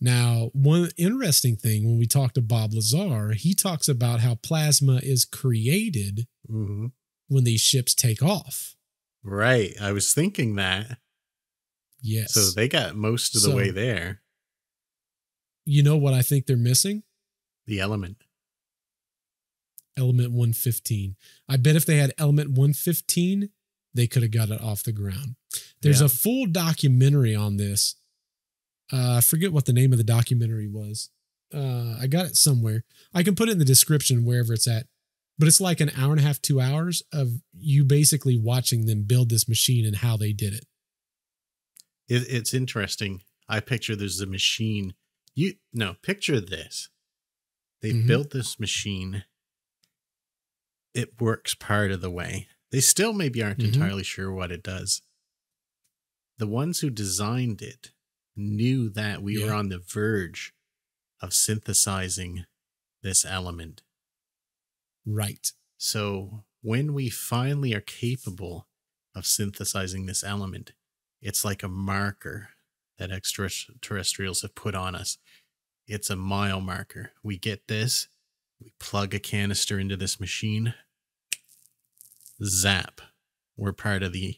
Now, one interesting thing, when we talked to Bob Lazar, he talks about how plasma is created when these ships take off. Right. I was thinking that. Yes. So they got most of the way there. You know what I think they're missing? The element. Element 115. I bet if they had element 115, they could have got it off the ground. There's a full documentary on this. I forget what the name of the documentary was. I got it somewhere. I can put it in the description wherever it's at, but it's like 1.5 hours, 2 hours of you basically watching them build this machine and how they did it. It's interesting. I picture there's a machine. Picture this. They built this machine. It works part of the way. They still maybe aren't entirely sure what it does. The ones who designed it knew that we were on the verge of synthesizing this element. Right. So when we finally are capable of synthesizing this element, it's like a marker that extraterrestrials have put on us. It's a mile marker. We get this, we plug a canister into this machine, zap. We're part of the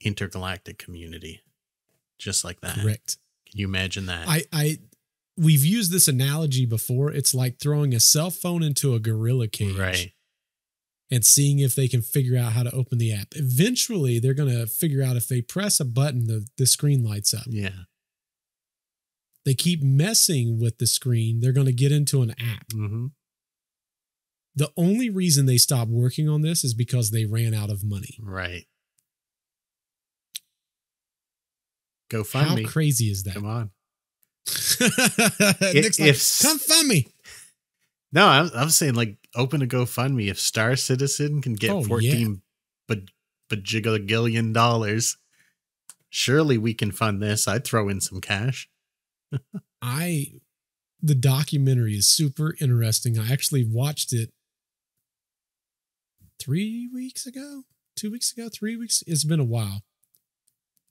intergalactic community. Just like that. Correct. Can you imagine that? We've used this analogy before. It's like throwing a cell phone into a gorilla cage. Right. And seeing if they can figure out how to open the app. Eventually, they're going to figure out if they press a button, the screen lights up. Yeah. They keep messing with the screen. They're going to get into an app. Mm-hmm. The only reason they stopped working on this is because they ran out of money. Right. Go find me. How crazy is that? Come on. Come find me. No, I'm saying like open a GoFundMe. If Star Citizen can get $14 bajillion, surely we can fund this. I'd throw in some cash. The documentary is super interesting. I actually watched it 3 weeks ago. It's been a while.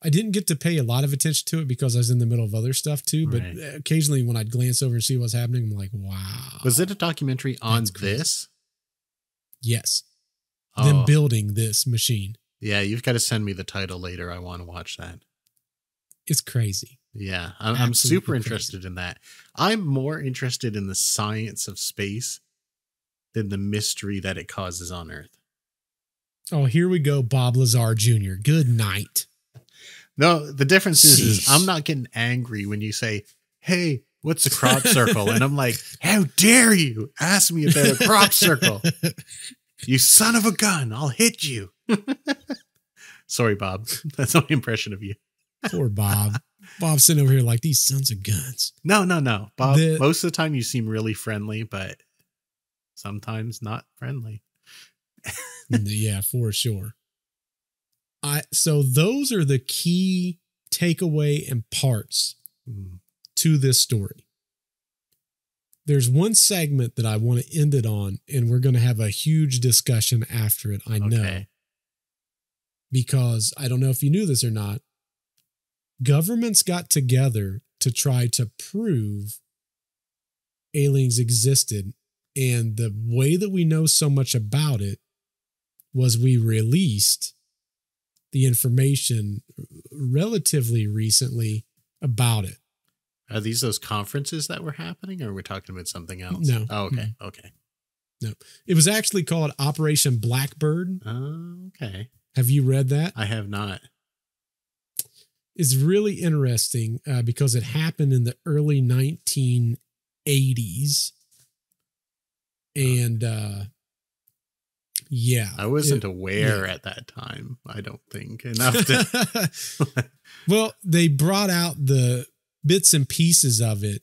I didn't get to pay a lot of attention to it because I was in the middle of other stuff too. But occasionally when I'd glance over and see what's happening, I'm like, wow. Was it a documentary on this? Yes. Oh. Them building this machine. Yeah. You've got to send me the title later. I want to watch that. It's crazy. Yeah. I'm super interested in that. I'm more interested in the science of space than the mystery that it causes on Earth. Oh, here we go. Bob Lazar Jr. Good night. No, the difference is I'm not getting angry when you say, hey, what's a crop circle? And I'm like, how dare you ask me about a crop circle? You son of a gun. I'll hit you. Sorry, Bob. That's my impression of you. Poor Bob. Bob's sitting over here like, these sons of guns. No. Bob, most of the time you seem really friendly, but sometimes not friendly. Yeah, for sure. So those are the key takeaway and parts to this story. There's one segment that I want to end it on, and we're going to have a huge discussion after it. I know, because I don't know if you knew this or not. Governments got together to try to prove aliens existed And the way that we know so much about it was we released the information relatively recently about it. Are these those conferences that were happening, or are we talking about something else? No. Oh, okay. No. Okay. No, it was actually called Operation Blackbird. Oh, okay. Have you read that? I have not. It's really interesting because it happened in the early 1980s. And yeah, I wasn't aware at that time. I don't think enough to. Well, they brought out the bits and pieces of it.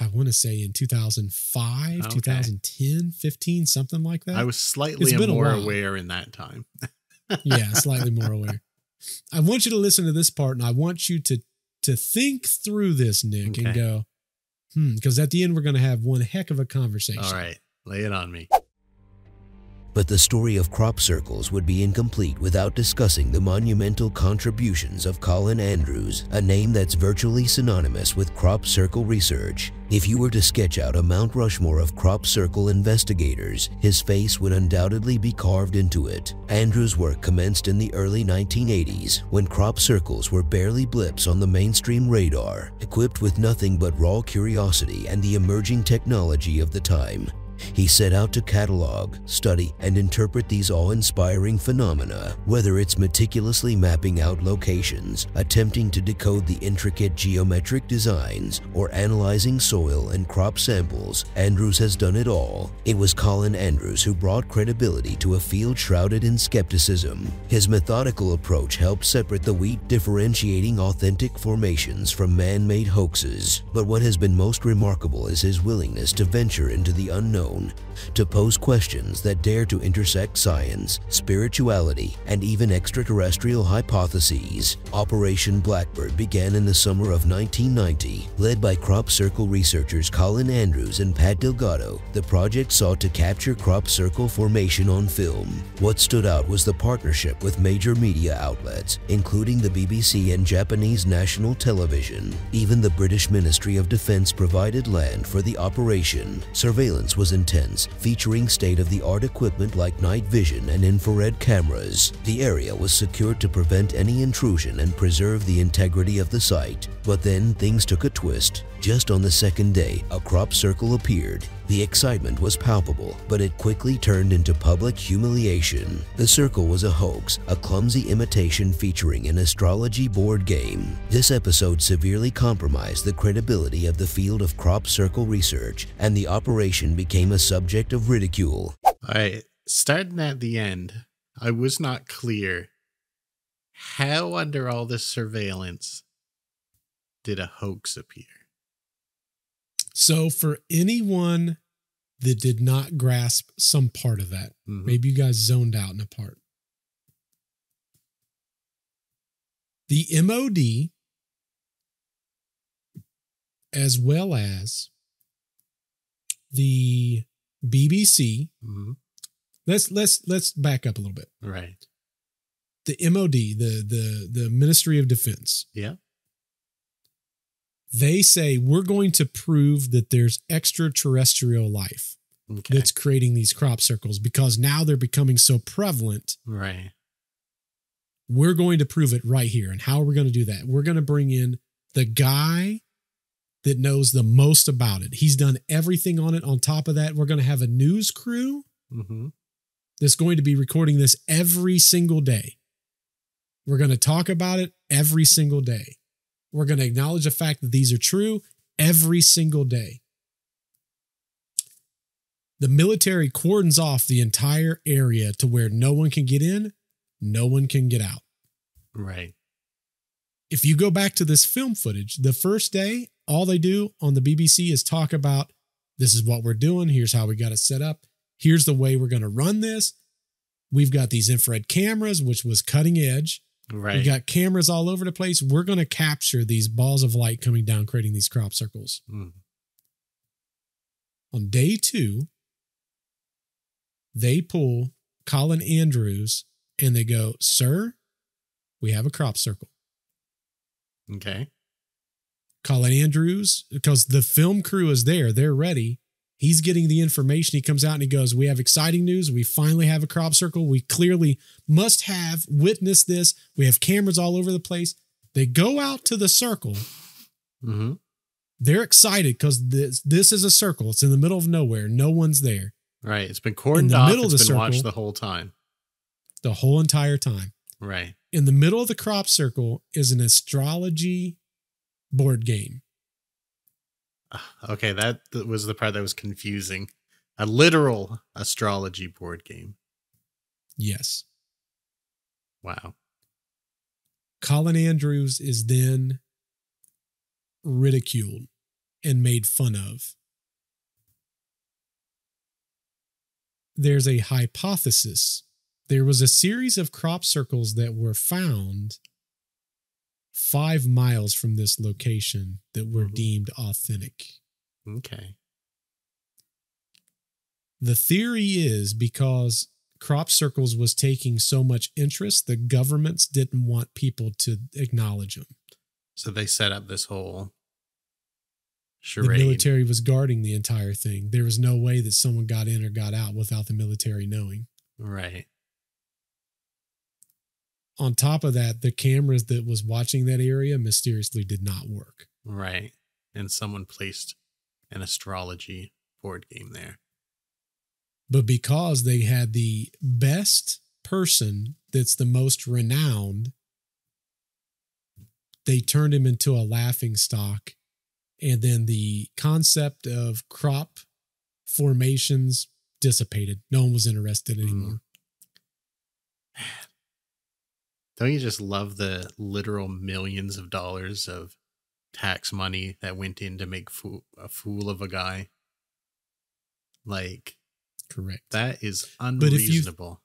I want to say in 2005, okay. 2010, 15, something like that. I was slightly more aware in that time. Yeah, slightly more aware. I want you to listen to this part, and I want you to think through this, Nick, and go, because at the end, we're going to have one heck of a conversation. All right, lay it on me. But the story of crop circles would be incomplete without discussing the monumental contributions of Colin Andrews, a name that's virtually synonymous with crop circle research. If you were to sketch out a Mount Rushmore of crop circle investigators, his face would undoubtedly be carved into it. Andrews' work commenced in the early 1980s, when crop circles were barely blips on the mainstream radar, equipped with nothing but raw curiosity and the emerging technology of the time. He set out to catalog, study, and interpret these awe-inspiring phenomena, whether it's meticulously mapping out locations, attempting to decode the intricate geometric designs, or analyzing soil and crop samples. Andrews has done it all. It was Colin Andrews who brought credibility to a field shrouded in skepticism. His methodical approach helped separate the wheat, differentiating authentic formations from man-made hoaxes. But what has been most remarkable is his willingness to venture into the unknown, to pose questions that dare to intersect science, spirituality, and even extraterrestrial hypotheses. Operation Blackbird began in the summer of 1990. Led by crop circle researchers Colin Andrews and Pat Delgado, the project sought to capture crop circle formation on film. What stood out was the partnership with major media outlets, including the BBC and Japanese national television. Even the British Ministry of Defense provided land for the operation. Surveillance was intense, featuring state-of-the-art equipment like night vision and infrared cameras. The area was secured to prevent any intrusion and preserve the integrity of the site. But then things took a twist. Just on the second day, a crop circle appeared. The excitement was palpable, but it quickly turned into public humiliation. The circle was a hoax, a clumsy imitation featuring an astrology board game. This episode severely compromised the credibility of the field of crop circle research, and the operation became a subject of ridicule. All right, starting at the end, I was not clear how under all this surveillance did a hoax appear? So for anyone that did not grasp some part of that, maybe you guys zoned out in a part. The MOD, as well as the BBC, let's back up a little bit. Right. The MOD, the Ministry of Defense. Yeah. They say, we're going to prove that there's extraterrestrial life that's creating these crop circles because now they're becoming so prevalent. Right. We're going to prove it right here. And how are we going to do that? We're going to bring in the guy that knows the most about it. He's done everything on it. On top of that, we're going to have a news crew that's going to be recording this every single day. We're going to talk about it every single day. We're going to acknowledge the fact that these are true every single day. The military cordons off the entire area to where no one can get in, no one can get out. Right. If you go back to this film footage, the first day, all they do on the BBC is talk about, this is what we're doing, here's how we got it set up, here's the way we're going to run this. We've got these infrared cameras, which was cutting edge. Right. We got cameras all over the place. We're going to capture these balls of light coming down, creating these crop circles. On day two, they pull Colin Andrews and they go, sir, we have a crop circle. Okay. Colin Andrews, because the film crew is there, they're ready. He's getting the information. He comes out and he goes, we have exciting news. We finally have a crop circle. We clearly must have witnessed this. We have cameras all over the place. They go out to the circle. Mm-hmm. They're excited because this is a circle. It's in the middle of nowhere. No one's there. Right. It's been cordoned off. It's been watched the whole time. The whole entire time. Right. In the middle of the crop circle is an astrology board game. Okay, that was the part that was confusing. A literal astrology board game. Yes. Wow. Colin Andrews is then ridiculed and made fun of. There's a hypothesis. There was a series of crop circles that were found 5 miles from this location that were deemed authentic. Okay. The theory is because crop circles was taking so much interest, the governments didn't want people to acknowledge them. So they set up this whole charade. The military was guarding the entire thing. There was no way that someone got in or got out without the military knowing. Right. On top of that, the cameras that was watching that area mysteriously did not work. Right. And someone placed an astrology board game there. But because they had the best person that's the most renowned, they turned him into a laughing stock. And then the concept of crop formations dissipated. No one was interested anymore. Don't you just love the literal millions of dollars of tax money that went in to make a fool of a guy? Like, correct. That is unreasonable.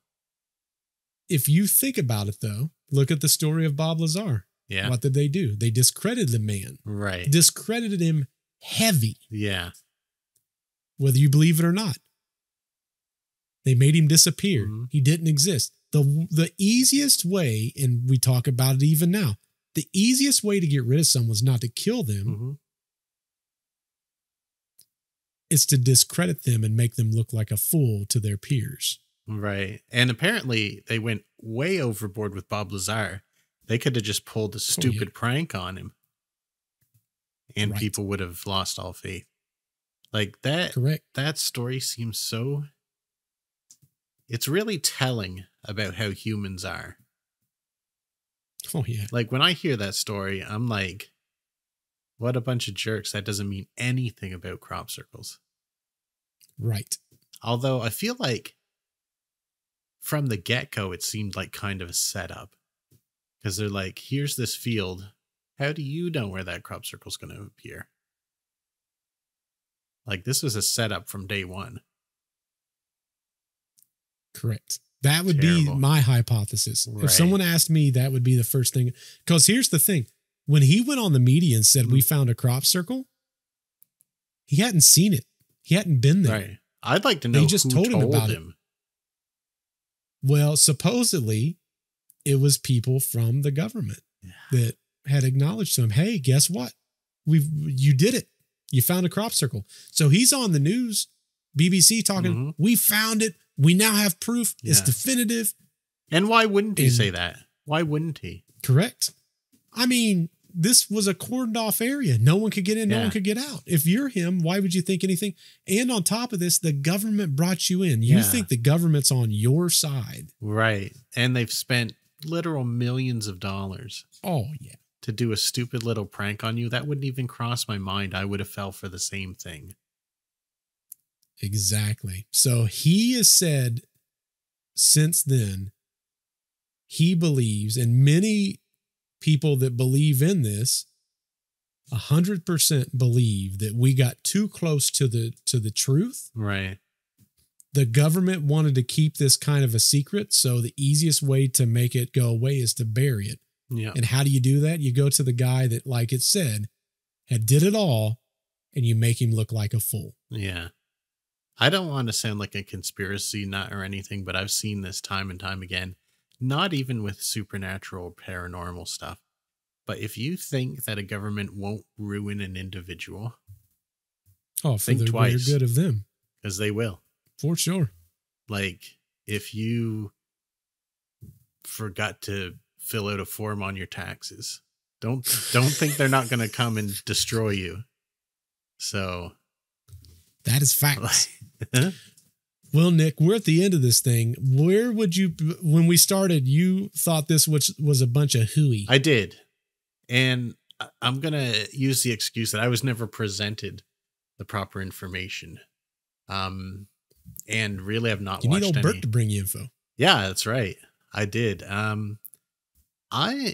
If you think about it, though, look at the story of Bob Lazar. Yeah. What did they do? They discredited the man. Right. Discredited him heavy. Yeah. Whether you believe it or not. They made him disappear. Mm-hmm. He didn't exist. The easiest way, and we talk about it even now, the easiest way to get rid of someone is not to kill them. Mm-hmm. It's to discredit them and make them look like a fool to their peers. Right. And apparently they went way overboard with Bob Lazar. They could have just pulled a stupid prank on him. And people would have lost all faith. Like that. Correct. That story seems so... It's really telling about how humans are. Oh, yeah. Like, when I hear that story, I'm like, what a bunch of jerks. That doesn't mean anything about crop circles. Right. Although I feel like from the get-go, it seemed like kind of a setup. Because they're like, here's this field. How do you know where that crop circle's going to appear? Like, this was a setup from day one. Correct. That would be my hypothesis. Right. If someone asked me, that would be the first thing. Because here's the thing. When he went on the media and said, we found a crop circle, he hadn't seen it. He hadn't been there. Right. I'd like to know who told him about it. Well, supposedly, it was people from the government that had acknowledged to him, hey, guess what? You did it. You found a crop circle. So he's on the news, BBC talking, we found it. We now have proof. It's definitive. And why wouldn't he say that? Why wouldn't he? Correct. I mean, this was a cordoned off area. No one could get in. No one could get out. If you're him, why would you think anything? And on top of this, the government brought you in. You think the government's on your side. Right. And they've spent literal millions of dollars. Oh, yeah. To do a stupid little prank on you. That wouldn't even cross my mind. I would have fell for the same thing. Exactly. So he has said since then, he believes, and many people that believe in this 100% believe that we got too close to the truth. Right. The government wanted to keep this kind of a secret. So the easiest way to make it go away is to bury it. Yeah. And how do you do that? You go to the guy that, like it said, had did it all, and you make him look like a fool. Yeah. I don't want to sound like a conspiracy nut or anything, but I've seen this time and time again, not even with supernatural or paranormal stuff. But if you think that a government won't ruin an individual, Oh, think twice. Good of them, because they will, for sure. Like if you forgot to fill out a form on your taxes, don't think they're not going to come and destroy you. So that is facts. Well, Nick, we're at the end of this thing. Where would you, when we started, you thought this was a bunch of hooey. I did. And I'm going to use the excuse that I was never presented the proper information. And really I've not watched any. You need old Bert to bring you info. Yeah, that's right. I did. Like I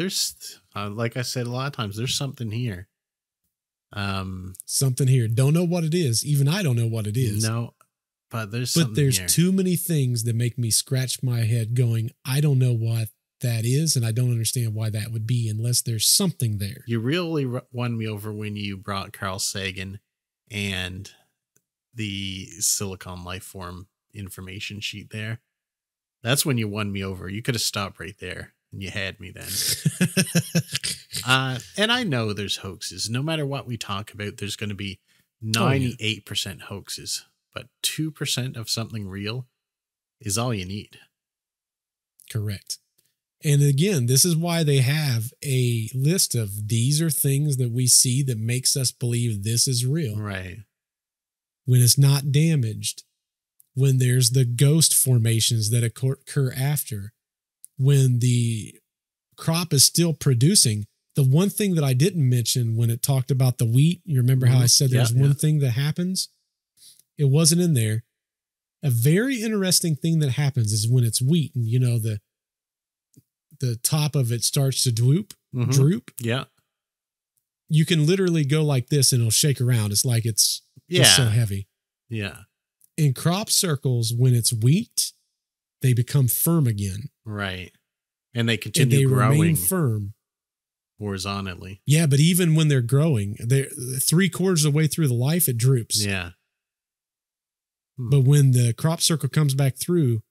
said, a lot of times there's something here. Something here. Don't know what it is. Even I don't know what it is. No. But there's too many things that make me scratch my head going, I don't know what that is. And I don't understand why that would be unless there's something there. You really won me over when you brought Carl Sagan and the Silicon Life Form information sheet there. That's when you won me over. You could have stopped right there and you had me then. And I know there's hoaxes. No matter what we talk about, there's going to be 98% hoaxes. But 2% of something real is all you need. Correct. And again, this is why they have a list of these are things that we see that makes us believe this is real. Right. When it's not damaged, when there's the ghost formations that occur after, when the crop is still producing. The one thing that I didn't mention when it talked about the wheat, you remember how I said there's one thing that happens? It wasn't in there. A very interesting thing that happens is when it's wheat and, you know, the top of it starts to droop. Yeah. You can literally go like this and it'll shake around. It's like it's just so heavy. Yeah. In crop circles, when it's wheat, they become firm again. Right. And they continue growing. Remain firm. Horizontally. Yeah, but even when they're growing, they're 3/4 of the way through the life, it droops. Yeah. But when the crop circle comes back through,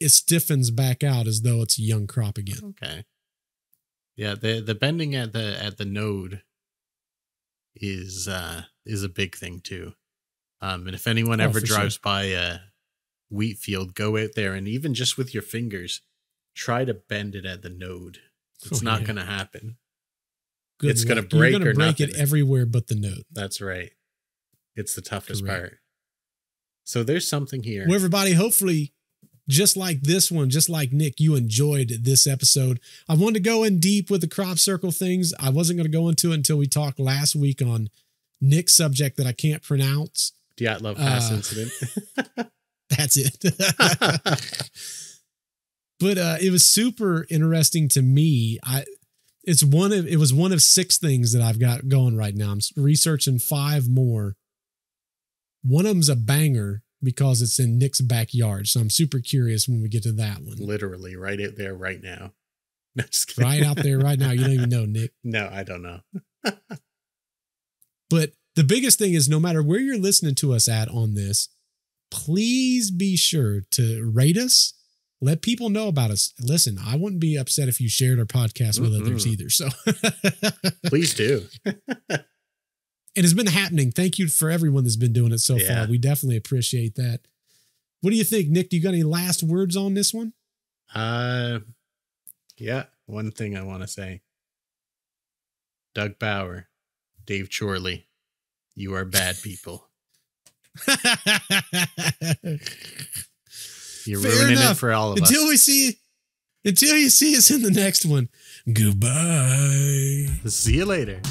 it stiffens back out as though it's a young crop again. Okay. Yeah, the bending at the node is a big thing too. And if anyone ever drives by a wheat field, go out there and even just with your fingers, try to bend it at the node. It's not going to happen. Good it's going to break or break nothing. It everywhere but the node. That's right. It's the toughest part. So there's something here. Well, everybody, hopefully, just like this one, just like Nick, you enjoyed this episode. I wanted to go in deep with the crop circle things. I wasn't going to go into it until we talked last week on Nick's subject that I can't pronounce. Dyatlov Pass incident. That's it. But it was super interesting to me. It was one of 6 things that I've got going right now. I'm researching 5 more. One of them's a banger because it's in Nick's backyard. So I'm super curious when we get to that one. Literally right out there right now. No, just kidding. Right out there right now. You don't even know, Nick. No, I don't know. But the biggest thing is no matter where you're listening to us at on this, please be sure to rate us. Let people know about us. Listen, I wouldn't be upset if you shared our podcast with others either. So please do. And it's been happening. Thank you for everyone that's been doing it so far. We definitely appreciate that. What do you think, Nick? Do you got any last words on this one? Yeah. One thing I want to say. Doug Bower, Dave Chorley, you are bad people. You're ruining it for all of us. Until you see us in the next one. Goodbye. See you later.